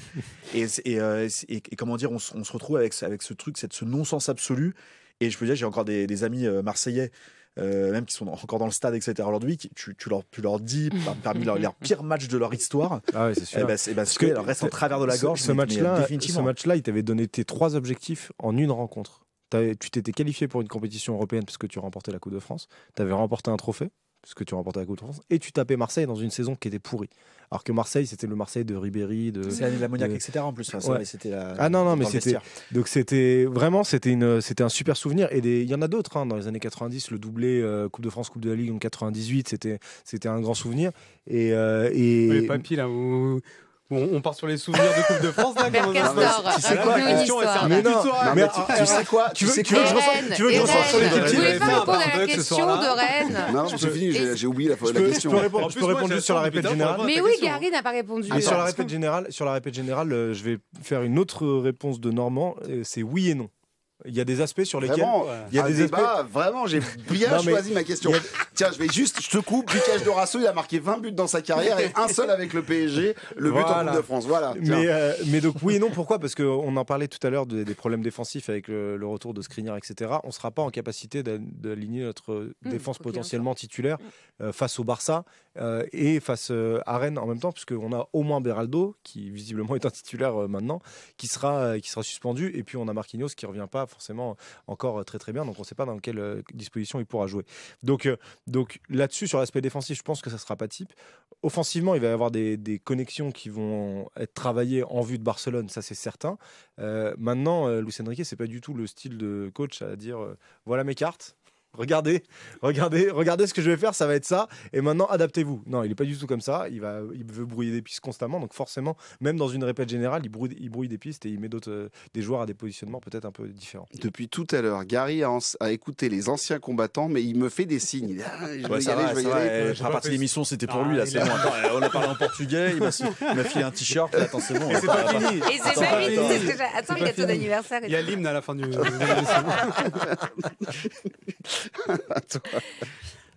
et comment dire, on se retrouve avec ce truc, ce non-sens absolu. Et je peux dire, j'ai encore des amis marseillais, même qui sont encore dans le stade, etc. Aujourd'hui, tu leur dis parmi leurs pires matchs de leur histoire. Ah ouais, c'est sûr. Parce que leur reste en travers de la gorge. Ce match-là, il t'avait donné tes 3 objectifs en une rencontre. Tu t'étais qualifié pour une compétition européenne parce que tu remportais la Coupe de France. Tu avais remporté un trophée parce que tu remportais la Coupe de France. Et tu tapais Marseille dans une saison qui était pourrie. Alors que Marseille, c'était le Marseille de Ribéry, de... C'est l'année de l'ammoniaque, etc. en plus. Enfin, ouais. C'était un super souvenir. Et il y en a d'autres. Hein, dans les années 90, le doublé Coupe de France, Coupe de la Ligue en 98, c'était un grand souvenir. Et... Papy, là, vous... On part sur les souvenirs de Coupe de France, là, tu sais quoi, tu veux que je ressorte sur les questions. Vous voulez pas répondre à la question de Rennes? Non, c'est fini, j'ai oublié la question. Je peux répondre sur la répète générale. Mais oui, Gary n'a pas répondu. Sur la répète générale, je vais faire une autre réponse de Normand, c'est oui et non. Il y a des aspects sur lesquels il y a des débats. Vraiment, j'ai bien choisi ma question. Tiens, je te coupe. Bicage Dorasso, il a marqué 20 buts dans sa carrière et un seul avec le PSG, le but en Coupe de France. Voilà. Mais donc oui et non. Pourquoi? Parce qu'on en parlait tout à l'heure des problèmes défensifs avec le retour de Skriniar, etc. On ne sera pas en capacité d'aligner notre défense potentiellement titulaire face au Barça et face à Rennes en même temps, puisqu'on a au moins Beraldo qui visiblement est un titulaire maintenant, qui sera suspendu, et puis on a Marquinhos qui ne revient pas forcément encore très très bien, donc on ne sait pas dans quelle disposition il pourra jouer. Donc là-dessus, sur l'aspect défensif, je pense que ça ne sera pas type. Offensivement, il va y avoir des connexions qui vont être travaillées en vue de Barcelone, ça c'est certain. Maintenant, Luis Enrique, ce n'est pas du tout le style de coach à dire « voilà mes cartes ». Regardez ce que je vais faire, ça va être ça, et maintenant adaptez-vous. Non, il n'est pas du tout comme ça, il veut brouiller des pistes constamment, donc forcément, même dans une répète générale, il brouille des pistes et il met des joueurs à des positionnements peut-être un peu différents. Depuis tout à l'heure, Gary a écouté les anciens combattants, mais il me fait des signes. Je vais y aller. La partie de l'émission, c'était pour lui, là, c'est bon. Attends, on a parlé en portugais, il m'a filé un t-shirt, attends, c'est bon. Et c'est pas fini. Attends, il y a ton anniversaire. Il y a l'hymne à la fin du...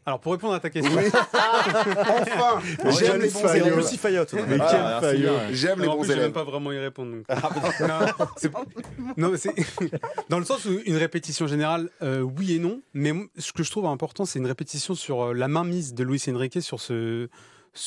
Alors pour répondre à ta question, oui. Enfin, j'aime les bons élèves. Aussi Fayotte. J'aime les bons élèves. Je n'aime pas vraiment y répondre. Donc. Non, dans le sens où une répétition générale, oui et non. Mais ce que je trouve important, c'est une répétition sur la mainmise de Luis Enrique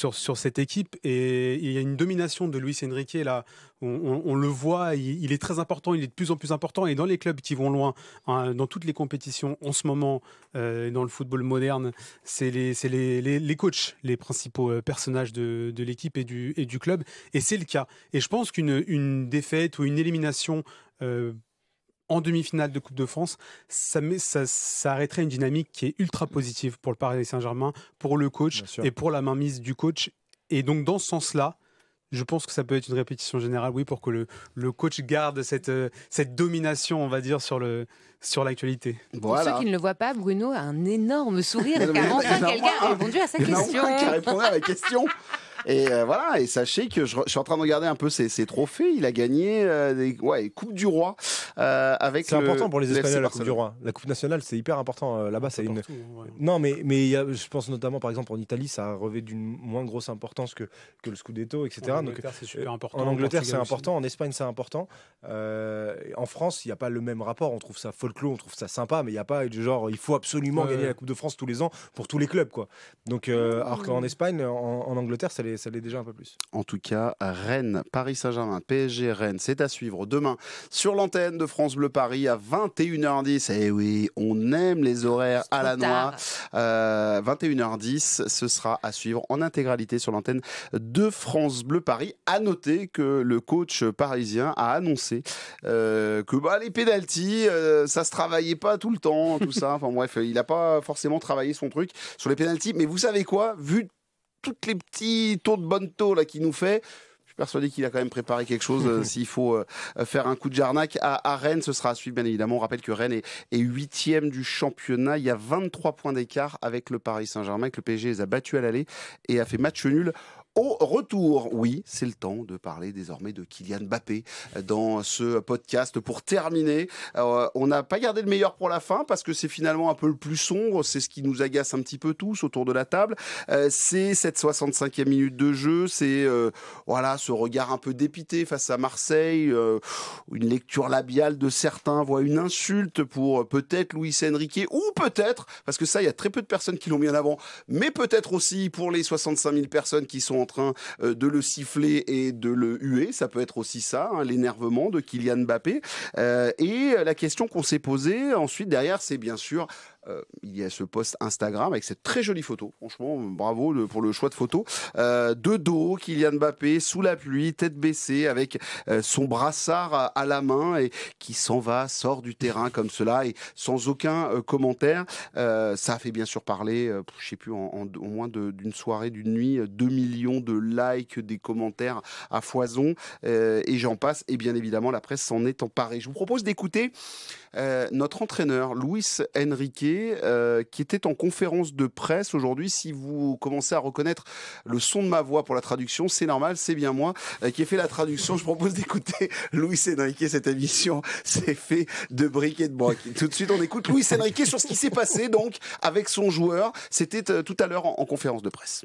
sur cette équipe, et il y a une domination de Luis Enrique là, on le voit, il est très important, il est de plus en plus important, et dans les clubs qui vont loin, hein, dans toutes les compétitions en ce moment, dans le football moderne, c'est les coachs, les principaux personnages de l'équipe et du club, et c'est le cas, et je pense qu'une défaite ou une élimination en demi-finale de Coupe de France, ça arrêterait une dynamique qui est ultra positive pour le Paris Saint-Germain, pour le coach et pour la mainmise du coach. Et donc, dans ce sens-là, je pense que ça peut être une répétition générale, oui, pour que le coach garde cette domination, on va dire, sur l'actualité. Voilà. Pour ceux qui ne le voient pas, Bruno a un énorme sourire car enfin quelqu'un a répondu à sa question. Qui a répondu à la question. Et voilà, et sachez que je suis en train de regarder un peu ses trophées. Il a gagné des Coupes du Roi avec. C'est important pour les Espagnols, la Coupe du Roi. La Coupe nationale, c'est hyper important là-bas. C'est une... ouais. Non, mais je pense notamment, par exemple, en Italie, ça a revêt d'une moins grosse importance que le Scudetto, etc. En Angleterre, c'est super important. En Angleterre, c'est important. En Espagne, c'est important. En France, il n'y a pas le même rapport. On trouve ça folklore, on trouve ça sympa, mais il n'y a pas du genre, il faut absolument gagner la Coupe de France tous les ans pour tous les clubs, quoi. Donc, alors qu'en Espagne, en Angleterre, ça l'est déjà un peu plus. En tout cas, Rennes, Paris Saint-Germain, PSG Rennes, c'est à suivre demain sur l'antenne de France Bleu Paris à 21h10. Eh oui, on aime les horaires à la noix. 21h10, ce sera à suivre en intégralité sur l'antenne de France Bleu Paris. À noter que le coach parisien a annoncé que les pénaltys, ça se travaillait pas tout le temps, tout ça. Enfin bref, il n'a pas forcément travaillé son truc sur les pénaltys. Mais vous savez quoi, vu toutes les petits taux de bonne taux là qui nous fait, je suis persuadé qu'il a quand même préparé quelque chose s'il faut faire un coup de jarnac à Rennes. Ce sera à suivre bien évidemment. On rappelle que Rennes est 8e du championnat, il y a 23 points d'écart avec le Paris Saint-Germain, que le PSG les a battus à l'aller et a fait match nul Au retour, oui, c'est le temps de parler désormais de Kylian Mbappé dans ce podcast. Pour terminer, on n'a pas gardé le meilleur pour la fin parce que c'est finalement un peu le plus sombre. C'est ce qui nous agace un petit peu tous autour de la table. C'est cette 65e minute de jeu. C'est voilà, ce regard un peu dépité face à Marseille. Une lecture labiale de certains voit une insulte pour peut-être Luis Enrique ou peut-être, parce que ça, il y a très peu de personnes qui l'ont mis en avant, mais peut-être aussi pour les 65 000 personnes qui sont en train de le siffler et de le huer. Ça peut être aussi ça, hein, l'énervement de Kylian Mbappé. Et la question qu'on s'est posée ensuite derrière, c'est bien sûr... il y a ce post Instagram avec cette très jolie photo, franchement bravo pour le choix de photo, de dos Kylian Mbappé sous la pluie, tête baissée avec son brassard à la main et qui s'en va, sort du terrain comme cela et sans aucun commentaire. Ça a fait bien sûr parler, je ne sais plus, au moins d'une soirée, d'une nuit, 2 millions de likes, des commentaires à foison et j'en passe, et bien évidemment la presse s'en est emparée. Je vous propose d'écouter notre entraîneur Luis Enrique qui était en conférence de presse aujourd'hui. Si vous commencez à reconnaître le son de ma voix pour la traduction, c'est normal, c'est bien moi qui ai fait la traduction. Je propose d'écouter Luis Enrique. Cette émission s'est fait de briques et de broc. Tout de suite, on écoute Luis Enrique sur ce qui s'est passé donc avec son joueur. C'était tout à l'heure en conférence de presse.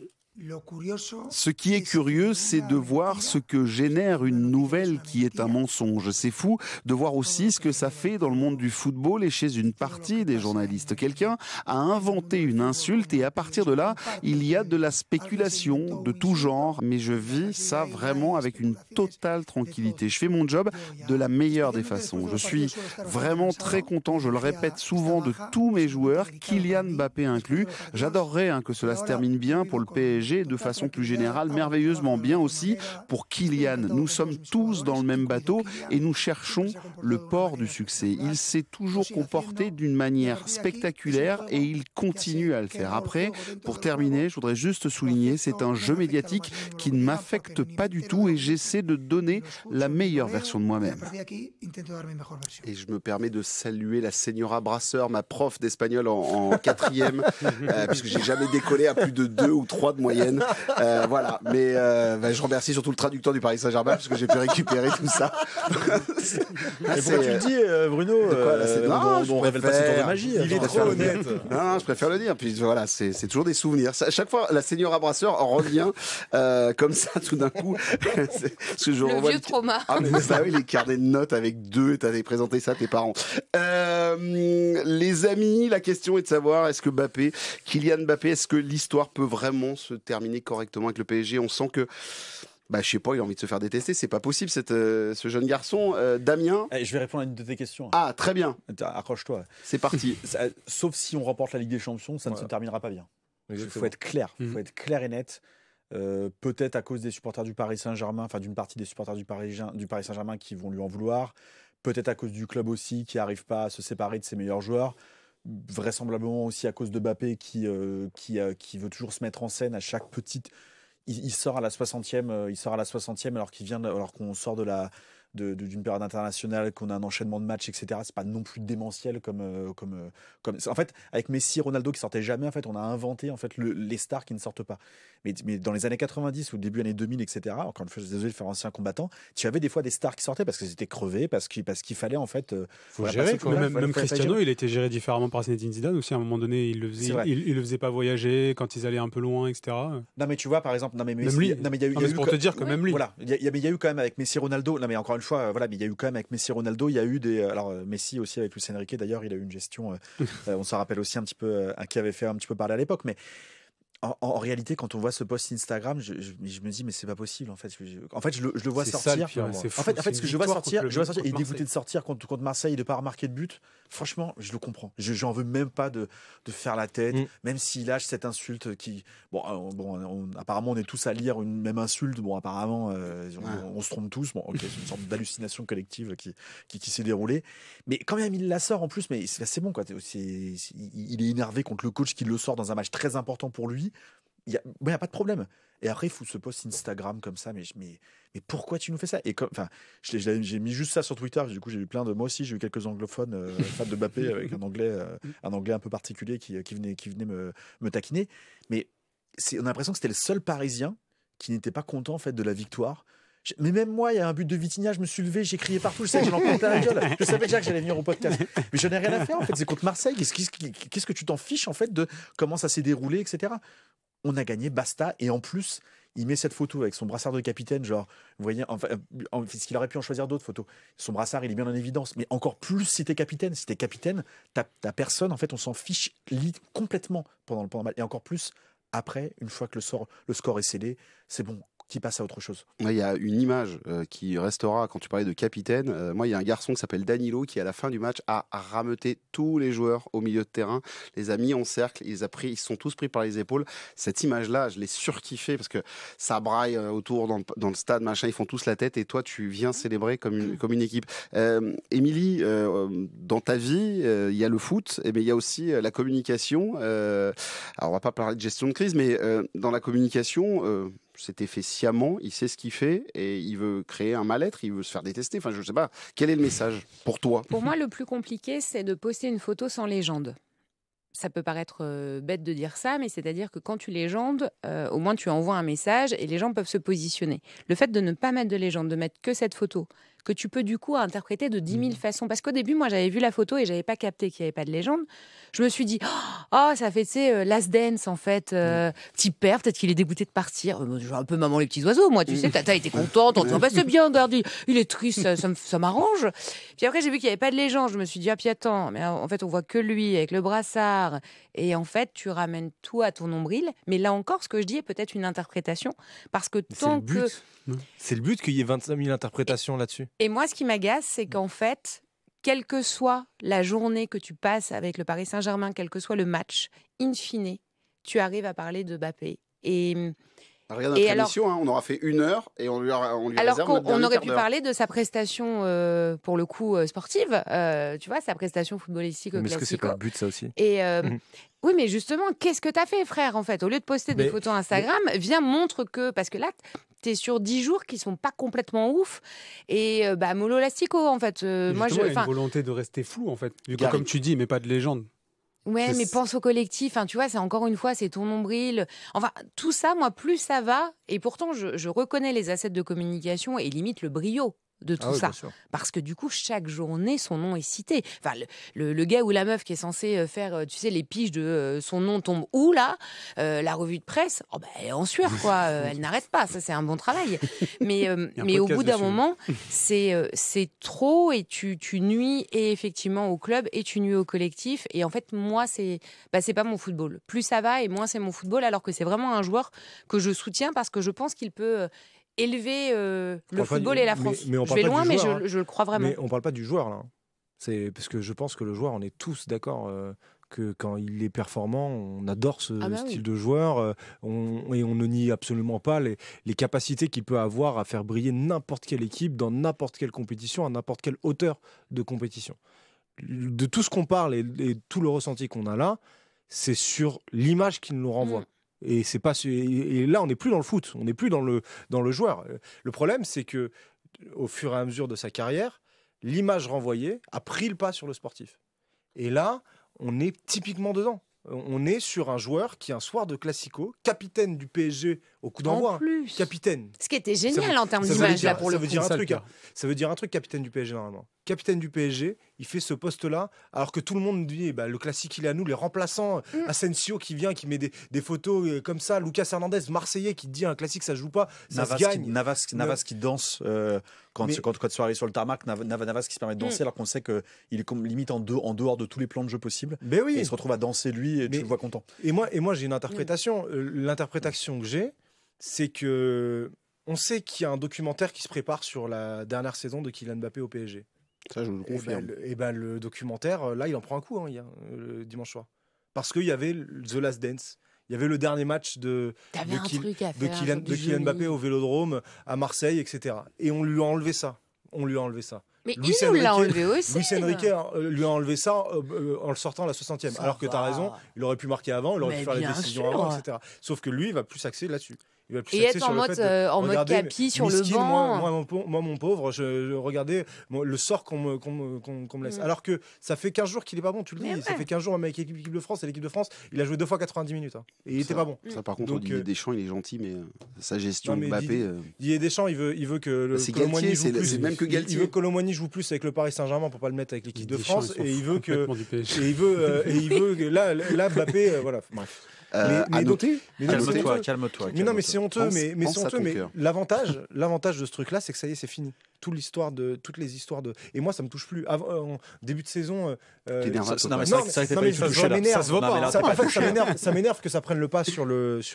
Ce qui est curieux, c'est de voir ce que génère une nouvelle qui est un mensonge. C'est fou de voir aussi ce que ça fait dans le monde du football et chez une partie des journalistes. Quelqu'un a inventé une insulte et à partir de là, il y a de la spéculation de tout genre. Mais je vis ça vraiment avec une totale tranquillité. Je fais mon job de la meilleure des façons. Je suis vraiment très content, je le répète souvent, de tous mes joueurs, Kylian Mbappé inclus. J'adorerais que cela se termine bien pour le PSG. De façon plus générale, merveilleusement bien aussi pour Kylian. Nous sommes tous dans le même bateau et nous cherchons le port du succès. Il s'est toujours comporté d'une manière spectaculaire et il continue à le faire. Après, pour terminer, je voudrais juste souligner, c'est un jeu médiatique qui ne m'affecte pas du tout et j'essaie de donner la meilleure version de moi-même. Et je me permets de saluer la señora Brasseur, ma prof d'espagnol en quatrième, puisque j'ai jamais décollé à plus de 2 ou 3 de moyenne, voilà. Mais je remercie surtout le traducteur du Paris Saint-Germain parce que j'ai pu récupérer tout ça. Et pourquoi tu le dis, Bruno, on révèle pas ce tour de magie. Il est trop honnête. Non, je préfère le dire. Puis voilà, c'est toujours des souvenirs. À chaque fois, la señora Brasseur revient comme ça tout d'un coup. Parce que je le vieux trauma. Ah mais ça, oui, les carnets de notes avec 2, t'avais présenté ça à tes parents. Les amis, la question est de savoir est-ce que Kylian Mbappé, est-ce que l'histoire peut vraiment se terminer correctement avec le PSG? On sent que, je sais pas, il a envie de se faire détester. C'est pas possible, ce jeune garçon. Damien, je vais répondre à une de tes questions. Ah, très bien. Accroche-toi. C'est parti. Sauf si on remporte la Ligue des Champions, ça ne se terminera pas bien. Il faut être clair. Il faut être clair et net. Peut-être à cause des supporters du Paris Saint-Germain, enfin d'une partie des supporters du Paris Saint-Germain qui vont lui en vouloir. Peut-être à cause du club aussi qui n'arrive pas à se séparer de ses meilleurs joueurs. Vraisemblablement aussi à cause de Mbappé qui veut toujours se mettre en scène à chaque petite. Il sort à la 60e, alors qu'on sort d'une période internationale, qu'on a un enchaînement de matchs, etc. C'est pas non plus démentiel comme. En fait, avec Messi, Ronaldo qui sortaient jamais, en fait, on a inventé les stars qui ne sortent pas. Mais dans les années 90 ou début années 2000, etc. Encore une fois, je suis désolé de faire ancien combattant. Tu avais des fois des stars qui sortaient parce que c'était crevé, parce qu'il fallait en fait. Faut gérer. Même Cristiano, il était géré différemment par Zinedine Zidane aussi. À un moment donné, il le faisait pas voyager quand ils allaient un peu loin, etc. Non mais tu vois, par exemple, il y a eu quand même avec Messi, Ronaldo. Non mais encore une fois, voilà, mais il y a eu quand même avec Messi, Ronaldo, il y a eu des. Alors Messi aussi avec Luis Enrique. D'ailleurs, il a eu une gestion. On s'en rappelle aussi un petit peu, qui avait fait un petit peu parler à l'époque, mais. En réalité, quand on voit ce post Instagram, je me dis mais c'est pas possible en fait. Je le vois sortir. Ce que je vois sortir, il est dégoûté de sortir contre Marseille, de pas remarquer de but. Franchement, je le comprends. J'en veux même pas de faire la tête, même s'il lâche cette insulte qui, apparemment on est tous à lire une même insulte. Bon, apparemment on se trompe tous. Bon, ok, c'est une sorte d'hallucination collective qui s'est déroulée. Mais quand même il la sort en plus. Mais c'est bon quoi. Il est énervé contre le coach qui le sort dans un match très important pour lui. Il n'y a pas de problème. Et après, il faut ce post Instagram comme ça. Mais pourquoi tu nous fais ça? Et j'ai mis juste ça sur Twitter. Du coup, j'ai eu plein de. Moi aussi, j'ai eu quelques anglophones fans de Mbappé avec un anglais un peu particulier qui venait me taquiner. Mais on a l'impression que c'était le seul Parisien qui n'étaient pas contents en fait, de la victoire. Mais même moi, il y a un but de Vitinha, je me suis levé, j'ai crié partout, je savais que j'allais en péter la gueule. Je savais déjà que j'allais venir au podcast. Mais je n'ai rien à faire, en fait, c'est contre Marseille. Qu'est-ce que tu t'en fiches, en fait, de comment ça s'est déroulé, etc. On a gagné, basta. Et en plus, il met cette photo avec son brassard de capitaine, genre, vous voyez, enfin, parce qu'il aurait pu en choisir d'autres photos. Son brassard, il est bien en évidence. Mais encore plus si t'es capitaine. Si t'es capitaine, t'as personne, en fait, on s'en fiche complètement pendant le match. Et encore plus, après, une fois que le score est scellé, c'est bon. Qui passe à autre chose. Il y a une image qui restera quand tu parlais de capitaine. Moi, il y a un garçon qui s'appelle Danilo qui, à la fin du match, a rameuté tous les joueurs au milieu de terrain, les a mis en cercle, ils sont tous pris par les épaules. Cette image-là, je l'ai surkiffée parce que ça braille autour dans le stade, machin, ils font tous la tête et toi, tu viens célébrer comme une équipe. Émilie, dans ta vie, il y a le foot, mais il y a aussi la communication. Alors, on va pas parler de gestion de crise, mais dans la communication... c'était fait sciemment, il sait ce qu'il fait et il veut créer un mal-être, il veut se faire détester. Enfin, je ne sais pas, quel est le message pour toi? Pour moi, le plus compliqué, c'est de poster une photo sans légende. Ça peut paraître bête de dire ça, mais c'est-à-dire que quand tu légendes, au moins tu envoies un message et les gens peuvent se positionner. Le fait de ne pas mettre de légende, de mettre que cette photo, que tu peux du coup interpréter de 10 000 façons. Parce qu'au début, moi, j'avais vu la photo et j'avais pas capté qu'il n'y avait pas de légende. Je me suis dit, oh, ça fait, tu sais, Last Dance, en fait. Petit père, peut-être qu'il est dégoûté de partir. Je vois un peu Maman les petits oiseaux, moi, tu sais. Tata était contente. On dit, bah, c'est bien, regarde, il est triste, ça m'arrange. Puis après, j'ai vu qu'il n'y avait pas de légende. Je me suis dit, ah, puis attends, mais en fait, on voit que lui, avec le brassard. Et en fait, tu ramènes tout à ton nombril. Mais là encore, ce que je dis est peut-être une interprétation. Parce que tant que... C'est le but qu'il y ait 25 000 interprétations là-dessus. Et moi, ce qui m'agace, c'est qu'en fait, quelle que soit la journée que tu passes avec le Paris Saint-Germain, quel que soit le match, in fine, tu arrives à parler de Mbappé. Regarde notre émission, hein, on aura fait une heure et on lui réserve notre dernier quart d'heure. Alors qu'on aurait pu parler de sa prestation, pour le coup, sportive, tu vois, sa prestation footballistique classique. Mais est-ce que c'est pas le but, ça aussi? Et... oui, mais justement, qu'est-ce que t'as fait, frère, en fait? Au lieu de poster des photos Instagram, viens, montre que... Parce que là, t'es sur 10 jours qui sont pas complètement ouf. Et bah, mollo lastico, en fait. Moi, je... Il y a une volonté de rester flou, en fait. Du coup, comme tu dis, mais pas de légende. Ouais, mais pense au collectif. Hein, tu vois, c'est encore une fois, c'est ton nombril. Enfin, tout ça, moi, plus ça va. Et pourtant, je reconnais les assets de communication et limite le brio de tout ça. Parce que du coup, chaque journée, son nom est cité. Enfin, le gars ou la meuf qui est censé faire, tu sais, les piges de son nom tombe où, là, la revue de presse, oh, bah, elle est en sueur, quoi. Elle n'arrête pas. Ça, c'est un bon travail. Mais au bout d'un moment, c'est trop et tu nuis et effectivement au club et tu nuis au collectif. Et en fait, moi, c'est pas mon football. Plus ça va et moins c'est mon football, alors que c'est vraiment un joueur que je soutiens parce que je pense qu'il peut... élever le football et la France. Mais je vais loin, joueur, mais je le crois vraiment. Mais on ne parle pas du joueur, là. Parce que je pense que le joueur, on est tous d'accord que quand il est performant, on adore ce style de joueur et on ne nie absolument pas les capacités qu'il peut avoir à faire briller n'importe quelle équipe, dans n'importe quelle compétition, à n'importe quelle hauteur de compétition. De tout ce qu'on parle et tout le ressenti qu'on a là, c'est sur l'image qu'il nous renvoie. Et c'est pas, et là on n'est plus dans le foot, on n'est plus dans le joueur. Le problème, c'est que au fur et à mesure de sa carrière, l'image renvoyée a pris le pas sur le sportif. Et là, on est typiquement dedans. On est sur un joueur qui, un soir de Classico, capitaine du PSG au coup d'envoi. Capitaine. Ce qui était génial en termes d'image là pour le coup. Ça veut dire un truc, capitaine du PSG normalement. Capitaine du PSG, il fait ce poste-là, alors que tout le monde dit, bah, le classique il est à nous, les remplaçants, Asensio qui vient, qui met des photos comme ça, Lucas Hernandez, Marseillais, qui dit un classique ça joue pas, ça se gagne. Navas qui danse quand tu arrives sur le tarmac, Navas qui se permet de danser, alors qu'on sait qu'il est comme limite en dehors de tous les plans de jeu possibles. Mais oui. Et il se retrouve à danser lui, et tu le vois content. Et moi j'ai une interprétation. L'interprétation que j'ai, c'est que on sait qu'il y a un documentaire qui se prépare sur la dernière saison de Kylian Mbappé au PSG. Ça, je vous le confirme. Le documentaire, là, il en prend un coup, hein, le dimanche soir. Parce qu'il y avait The Last Dance. Il y avait le dernier match de Kylian Mbappé au Vélodrome, à Marseille, etc. Et on lui a enlevé ça. Mais Luis il nous l'a enlevé aussi. Luis Enrique lui a enlevé ça en le sortant à la 60e. Alors que tu as raison, il aurait pu marquer avant, il aurait pu faire les décisions avant, etc. Sauf que lui, il va plus s'axer là-dessus. Il va plus et être en mode capi sur le banc. Moi, mon pauvre, je regardais le sort qu'on me laisse. Alors que ça fait 15 jours qu'il n'est pas bon, tu le dis. Ouais. Ça fait 15 jours avec l'équipe de France. Et l'équipe de France, il a joué 2 fois 90 minutes. Hein, et il n'était pas bon. Ça, par contre, Didier Deschamps, il est gentil, mais sa gestion de Mbappé... Didier Deschamps, il veut que Colomboigny joue plus. Il veut que Colomboigny joue plus avec le Paris Saint-Germain pour ne pas le mettre avec l'équipe de France. Et il veut que... Là, Mbappé... Voilà, bref. Calme-toi. Mais non, mais c'est honteux. Mais l'avantage de ce truc-là, c'est que ça y est, c'est fini. Toutes les histoires de. Et moi, ça me touche plus. En début de saison. Ça m'énerve que ça prenne le pas sur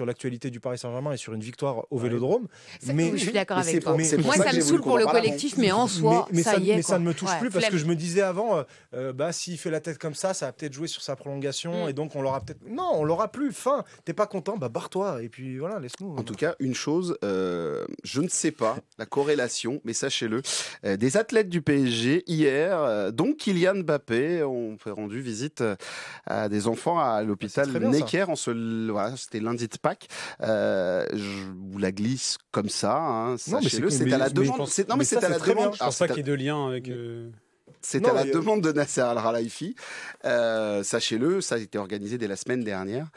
l'actualité du Paris Saint-Germain et sur une victoire au Vélodrome. Mais je suis d'accord avec toi. Moi, ça me saoule pour le collectif, mais en soi, ça y est. Mais ça ne me touche plus parce que je me disais avant, bah s'il fait la tête comme ça, ça va peut-être jouer sur sa prolongation et donc on l'aura peut-être. Non, on l'aura plus. Fin, t'es pas content, bah barre-toi et puis voilà, laisse-nous. En tout cas, une chose, je ne sais pas la corrélation, mais sachez-le, des athlètes du PSG hier, dont Kylian Mbappé, ont rendu visite à des enfants à l'hôpital Necker. Voilà, c'était lundi de Pâques. Je vous la glisse comme ça. Hein, sachez-le, c'est à la demande. Non, mais c'est à la demande. Je pense pas qu'il y ait de lien avec. C'est à la demande de Nasser Al-Khelaifi. Sachez-le, ça a été organisé dès la semaine dernière.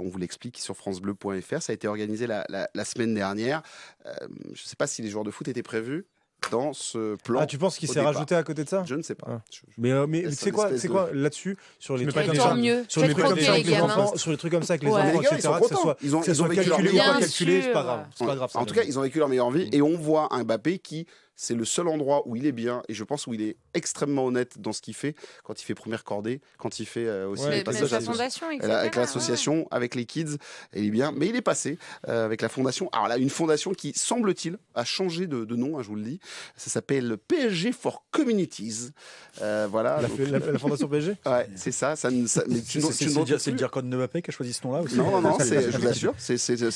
On vous l'explique sur francebleu.fr. Ça a été organisé la semaine dernière. Je ne sais pas si les joueurs de foot étaient prévus dans ce plan. Ah, tu penses qu'il s'est rajouté à côté de ça ? Je ne sais pas. Ah. Mais tu sais quoi, là-dessus, sur les trucs comme ça, sur les trucs comme ça avec les enfants, etc., que ce soit calculé ou pas calculé, c'est pas grave. C'est pas grave. En tout cas, ils ont vécu leur meilleure vie et on voit un Mbappé qui... C'est le seul endroit où il est bien et je pense où il est extrêmement honnête dans ce qu'il fait quand il fait première cordée, quand il fait aussi le passage avec l'association, avec les kids, il est bien. Mais il est passé avec la fondation. Alors là, une fondation qui semble-t-il a changé de nom, hein, je vous le dis. Ça s'appelle PSG for Communities. Voilà. La fondation PSG. Ouais, c'est ça. C'est Dirk Mbappé qui a choisi ce nom-là. Non, je vous assure, c'est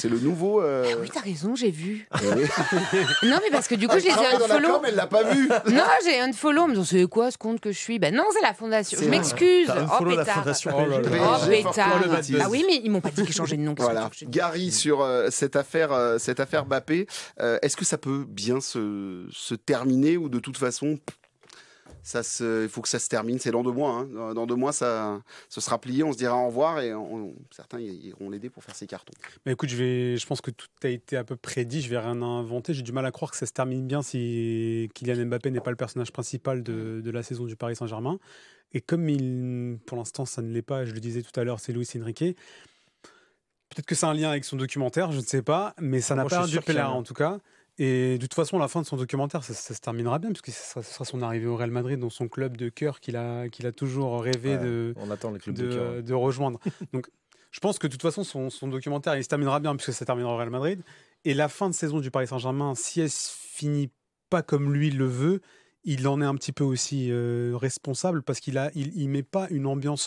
le nouveau. Ah oui, t'as raison, j'ai vu. Non, mais parce que du coup, je les ai. Com, elle l'a pas vu. Non, j'ai un follow. Mais c'est quoi ce compte que je suis ? Ben non, c'est la fondation. Je m'excuse. Oh pétard. Ah oui, mais ils m'ont pas dit qu'ils changeaient de nom. Voilà. Gary, sur cette affaire Mbappé, est-ce que ça peut bien se terminer ou de toute façon, il faut que ça se termine. C'est dans 2 mois. Hein. Dans 2 mois, ça se sera plié. On se dira au revoir et certains iront l'aider pour faire ses cartons. Mais écoute, je pense que tout a été à peu près dit. Je vais rien inventer. J'ai du mal à croire que ça se termine bien si Kylian Mbappé n'est pas le personnage principal de la saison du Paris Saint-Germain. Et comme pour l'instant, ça ne l'est pas. Je le disais tout à l'heure, c'est Luis Enrique. Peut-être que c'est un lien avec son documentaire. Je ne sais pas, mais ça n'a pas dupé là en tout cas. Et de toute façon, la fin de son documentaire, ça se terminera bien, puisque ce sera son arrivée au Real Madrid, dans son club de cœur qu'il a toujours rêvé de rejoindre. Donc, je pense que de toute façon, son documentaire, il se terminera bien, puisque ça terminera au Real Madrid. Et la fin de saison du Paris Saint-Germain, si elle ne finit pas comme lui le veut, il en est un petit peu aussi responsable, parce qu'il il met pas une ambiance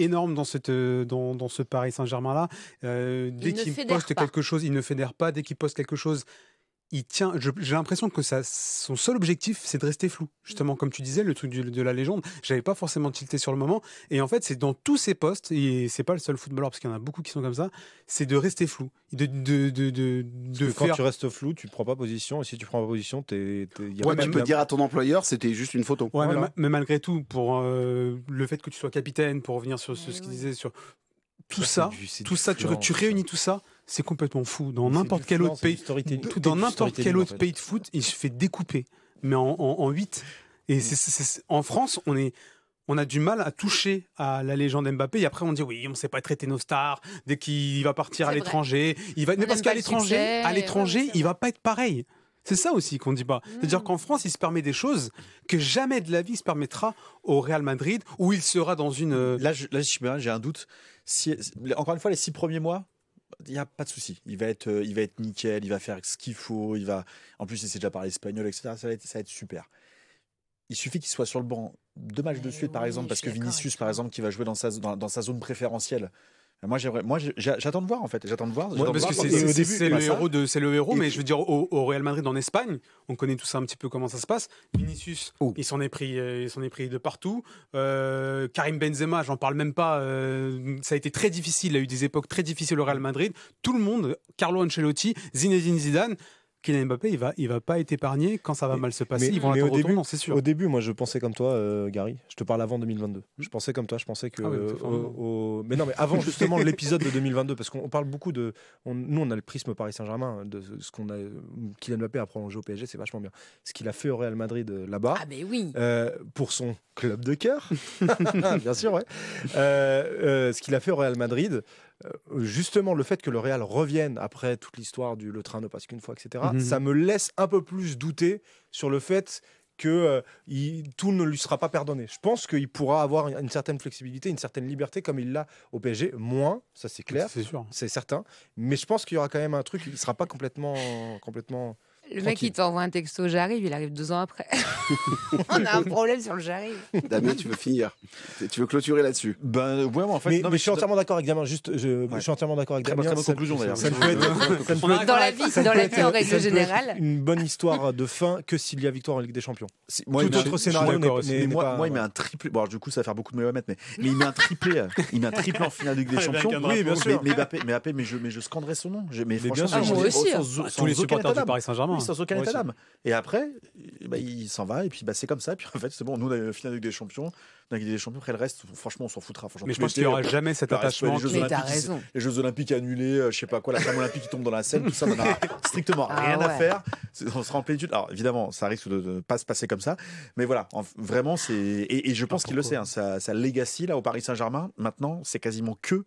énorme dans ce Paris Saint-Germain-là. Dès qu'il poste quelque chose, il ne fédère pas. Dès qu'il poste quelque chose, il tient. J'ai l'impression que son seul objectif, c'est de rester flou. Justement, comme tu disais, le truc de la légende, j'avais pas forcément tilté sur le moment. Et en fait, c'est dans tous ces postes, et c'est pas le seul footballeur, parce qu'il y en a beaucoup qui sont comme ça, c'est de rester flou. Quand tu restes flou, tu prends pas position. Et si tu prends pas position, tu peux dire à ton employeur, c'était juste une photo. Ouais, voilà. mais malgré tout, pour le fait que tu sois capitaine, pour revenir sur ce qu'il disait, sur tout ça, tu réunis tout ça. C'est complètement fou. Dans n'importe quel autre pays, de foot, il se fait découper, mais en 8. Et en France, on a du mal à toucher à la légende Mbappé. Et après, on dit oui, on ne sait pas traiter nos stars. Dès qu'il va partir à l'étranger, mais parce qu'à l'étranger, il ne va pas être pareil. C'est ça aussi qu'on ne dit pas. C'est-à-dire qu'en France, il se permet des choses que jamais de la vie se permettra au Real Madrid, où il sera dans une. Là, j'ai un doute. Encore une fois, les 6 premiers mois. Il n'y a pas de souci. Il va être nickel, il va faire ce qu'il faut. En plus, il sait déjà parler espagnol, etc. Ça va être super. Il suffit qu'il soit sur le banc 2 matchs de suite, par exemple, parce que Vinicius, par exemple, qui va jouer dans sa zone préférentielle, Moi, j'attends de voir en fait. J'attends de voir. Ouais, parce que c'est le héros, mais je veux dire, au Real Madrid en Espagne, on connaît tout ça un petit peu comment ça se passe. Vinicius, il s'en est pris, de partout. Karim Benzema, j'en parle même pas. Ça a été très difficile. Il y a eu des époques très difficiles au Real Madrid. Tout le monde, Carlo Ancelotti, Zinedine Zidane. Kylian Mbappé, il va pas être épargné quand ça va mal se passer. Ils vont l'attendre au tournant, c'est sûr. Au début, moi, je pensais comme toi, Gary. Je te parle avant 2022. Je pensais comme toi. Je pensais que, mais non, mais avant justement l'épisode de 2022, parce qu'on parle beaucoup de, nous, on a le prisme Paris Saint-Germain de ce qu'on a. Kylian Mbappé a prolongé au PSG, c'est vachement bien. Ce qu'il a fait au Real Madrid là-bas, pour son club de cœur, bien sûr, ouais. Ce qu'il a fait au Real Madrid. Justement, le fait que le Real revienne après toute l'histoire du le train ne passe qu'une fois, etc., ça me laisse un peu plus douter sur le fait que tout ne lui sera pas pardonné. Je pense qu'il pourra avoir une certaine flexibilité, une certaine liberté comme il l'a au PSG. Moins, ça c'est clair, c'est certain. Mais je pense qu'il y aura quand même un truc, il ne sera pas complètement le mec qui t'envoie un texto, j'arrive, il arrive 2 ans après. On a un problème sur le j'arrive. Damien, tu veux finir? Tu veux clôturer là-dessus? Ben ouais, en fait. Mais je suis entièrement d'accord avec Damien. Juste, je suis entièrement d'accord avec Damien. Très bonne conclusion d'ailleurs. Dans la vie, en règle générale. Une bonne histoire de fin que s'il y a victoire en Ligue des Champions. Tout autre scénario. Moi, il met un triplé. Bon, du coup, ça va faire beaucoup de méomètres, mais il met un triplé. Il met un triplé en finale de Ligue des Champions. Oui, bien sûr. Mais je scanderai son nom. Mais franchement, moi aussi. Tous les supporters du Paris Saint-Germain. Oui, sans aucun état d'âme. Et après, il s'en va, et puis c'est comme ça. Et puis en fait, c'est bon, nous, on a eu la finale des champions. Après le reste, franchement, on s'en foutra. Mais je pense qu'il n'y aura jamais cet attachement. Les Jeux Olympiques annulés, je sais pas quoi, la flamme olympique qui tombe dans la Seine, tout ça, on n'a strictement rien à faire. On sera en plénitude. Alors évidemment, ça risque de ne pas se passer comme ça. Mais voilà, vraiment, c'est. Et je pense qu'il le sait, hein, sa legacy là, au Paris Saint-Germain, maintenant, c'est quasiment que.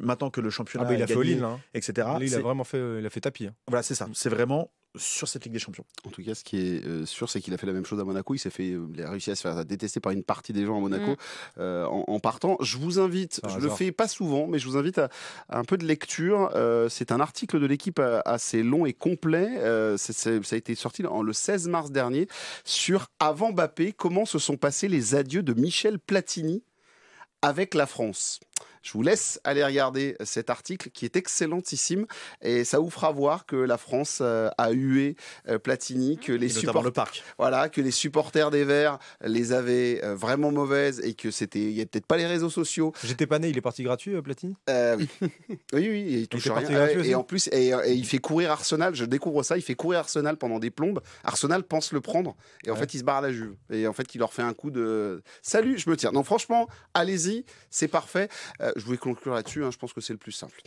Maintenant que le championnat il a gagné, fait Lille, hein. etc. Lille, il a fait tapis. Hein. Voilà, c'est ça. C'est vraiment sur cette Ligue des Champions. En tout cas, ce qui est sûr, c'est qu'il a fait la même chose à Monaco. Il a réussi à se faire détester par une partie des gens à Monaco en partant. Je vous invite, je le fais pas souvent, mais je vous invite à un peu de lecture. C'est un article de l'Équipe assez long et complet. Ça a été sorti le 16 mars dernier sur Avant Mbappé, comment se sont passés les adieux de Michel Platini avec la France. Je vous laisse aller regarder cet article qui est excellentissime et ça vous fera voir que la France a hué Platini, que les supporters des Verts les avaient vraiment mauvaises et que c'était, il n'y a peut-être pas les réseaux sociaux. J'étais pas né, il est parti gratuit Platini. Oui. oui, il touche rien. Et en plus, il fait courir Arsenal. Je découvre ça, il fait courir Arsenal pendant des plombes. Arsenal pense le prendre et en fait il se barre à la Juve et en fait il leur fait un coup de salut, je me tire. Non, franchement, allez-y, c'est parfait. Je voulais conclure là-dessus, hein, je pense que c'est le plus simple.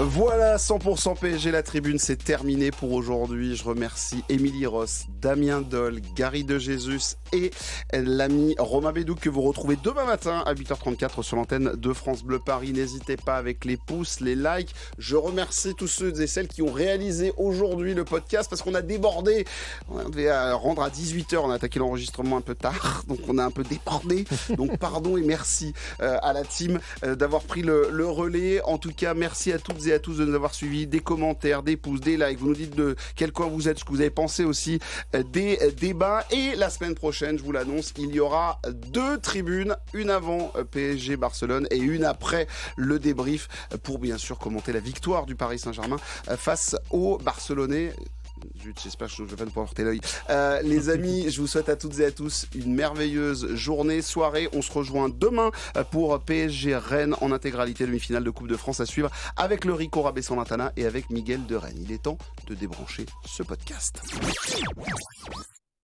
Voilà, 100% PSG, la tribune, c'est terminé pour aujourd'hui. Je remercie Emilie Ros, Damien Dole, Gary De Jesus et l'ami Romain Bédouc que vous retrouvez demain matin à 8h34 sur l'antenne de France Bleu Paris. N'hésitez pas avec les pouces, les likes. Je remercie tous ceux et celles qui ont réalisé aujourd'hui le podcast parce qu'on a débordé. On devait rendre à 18h, on a attaqué l'enregistrement un peu tard, donc on a un peu débordé. Donc pardon et merci à la team d'avoir pris le relais. En tout cas, merci à toutes et à tous de nous avoir suivis, des commentaires, des pouces, des likes, vous nous dites de quel coin vous êtes, ce que vous avez pensé aussi des débats. Et la semaine prochaine, je vous l'annonce, il y aura 2 tribunes, une avant PSG Barcelone et une après le débrief pour bien sûr commenter la victoire du Paris Saint-Germain face aux Barcelonais. J'espère que je ne vais pas me porter l'œil. Les amis, je vous souhaite à toutes et à tous une merveilleuse journée, soirée. On se rejoint demain pour PSG Rennes en intégralité, demi-finale de Coupe de France à suivre avec le Rico Rabé-Sanlintana et avec Miguel de Rennes. Il est temps de débrancher ce podcast.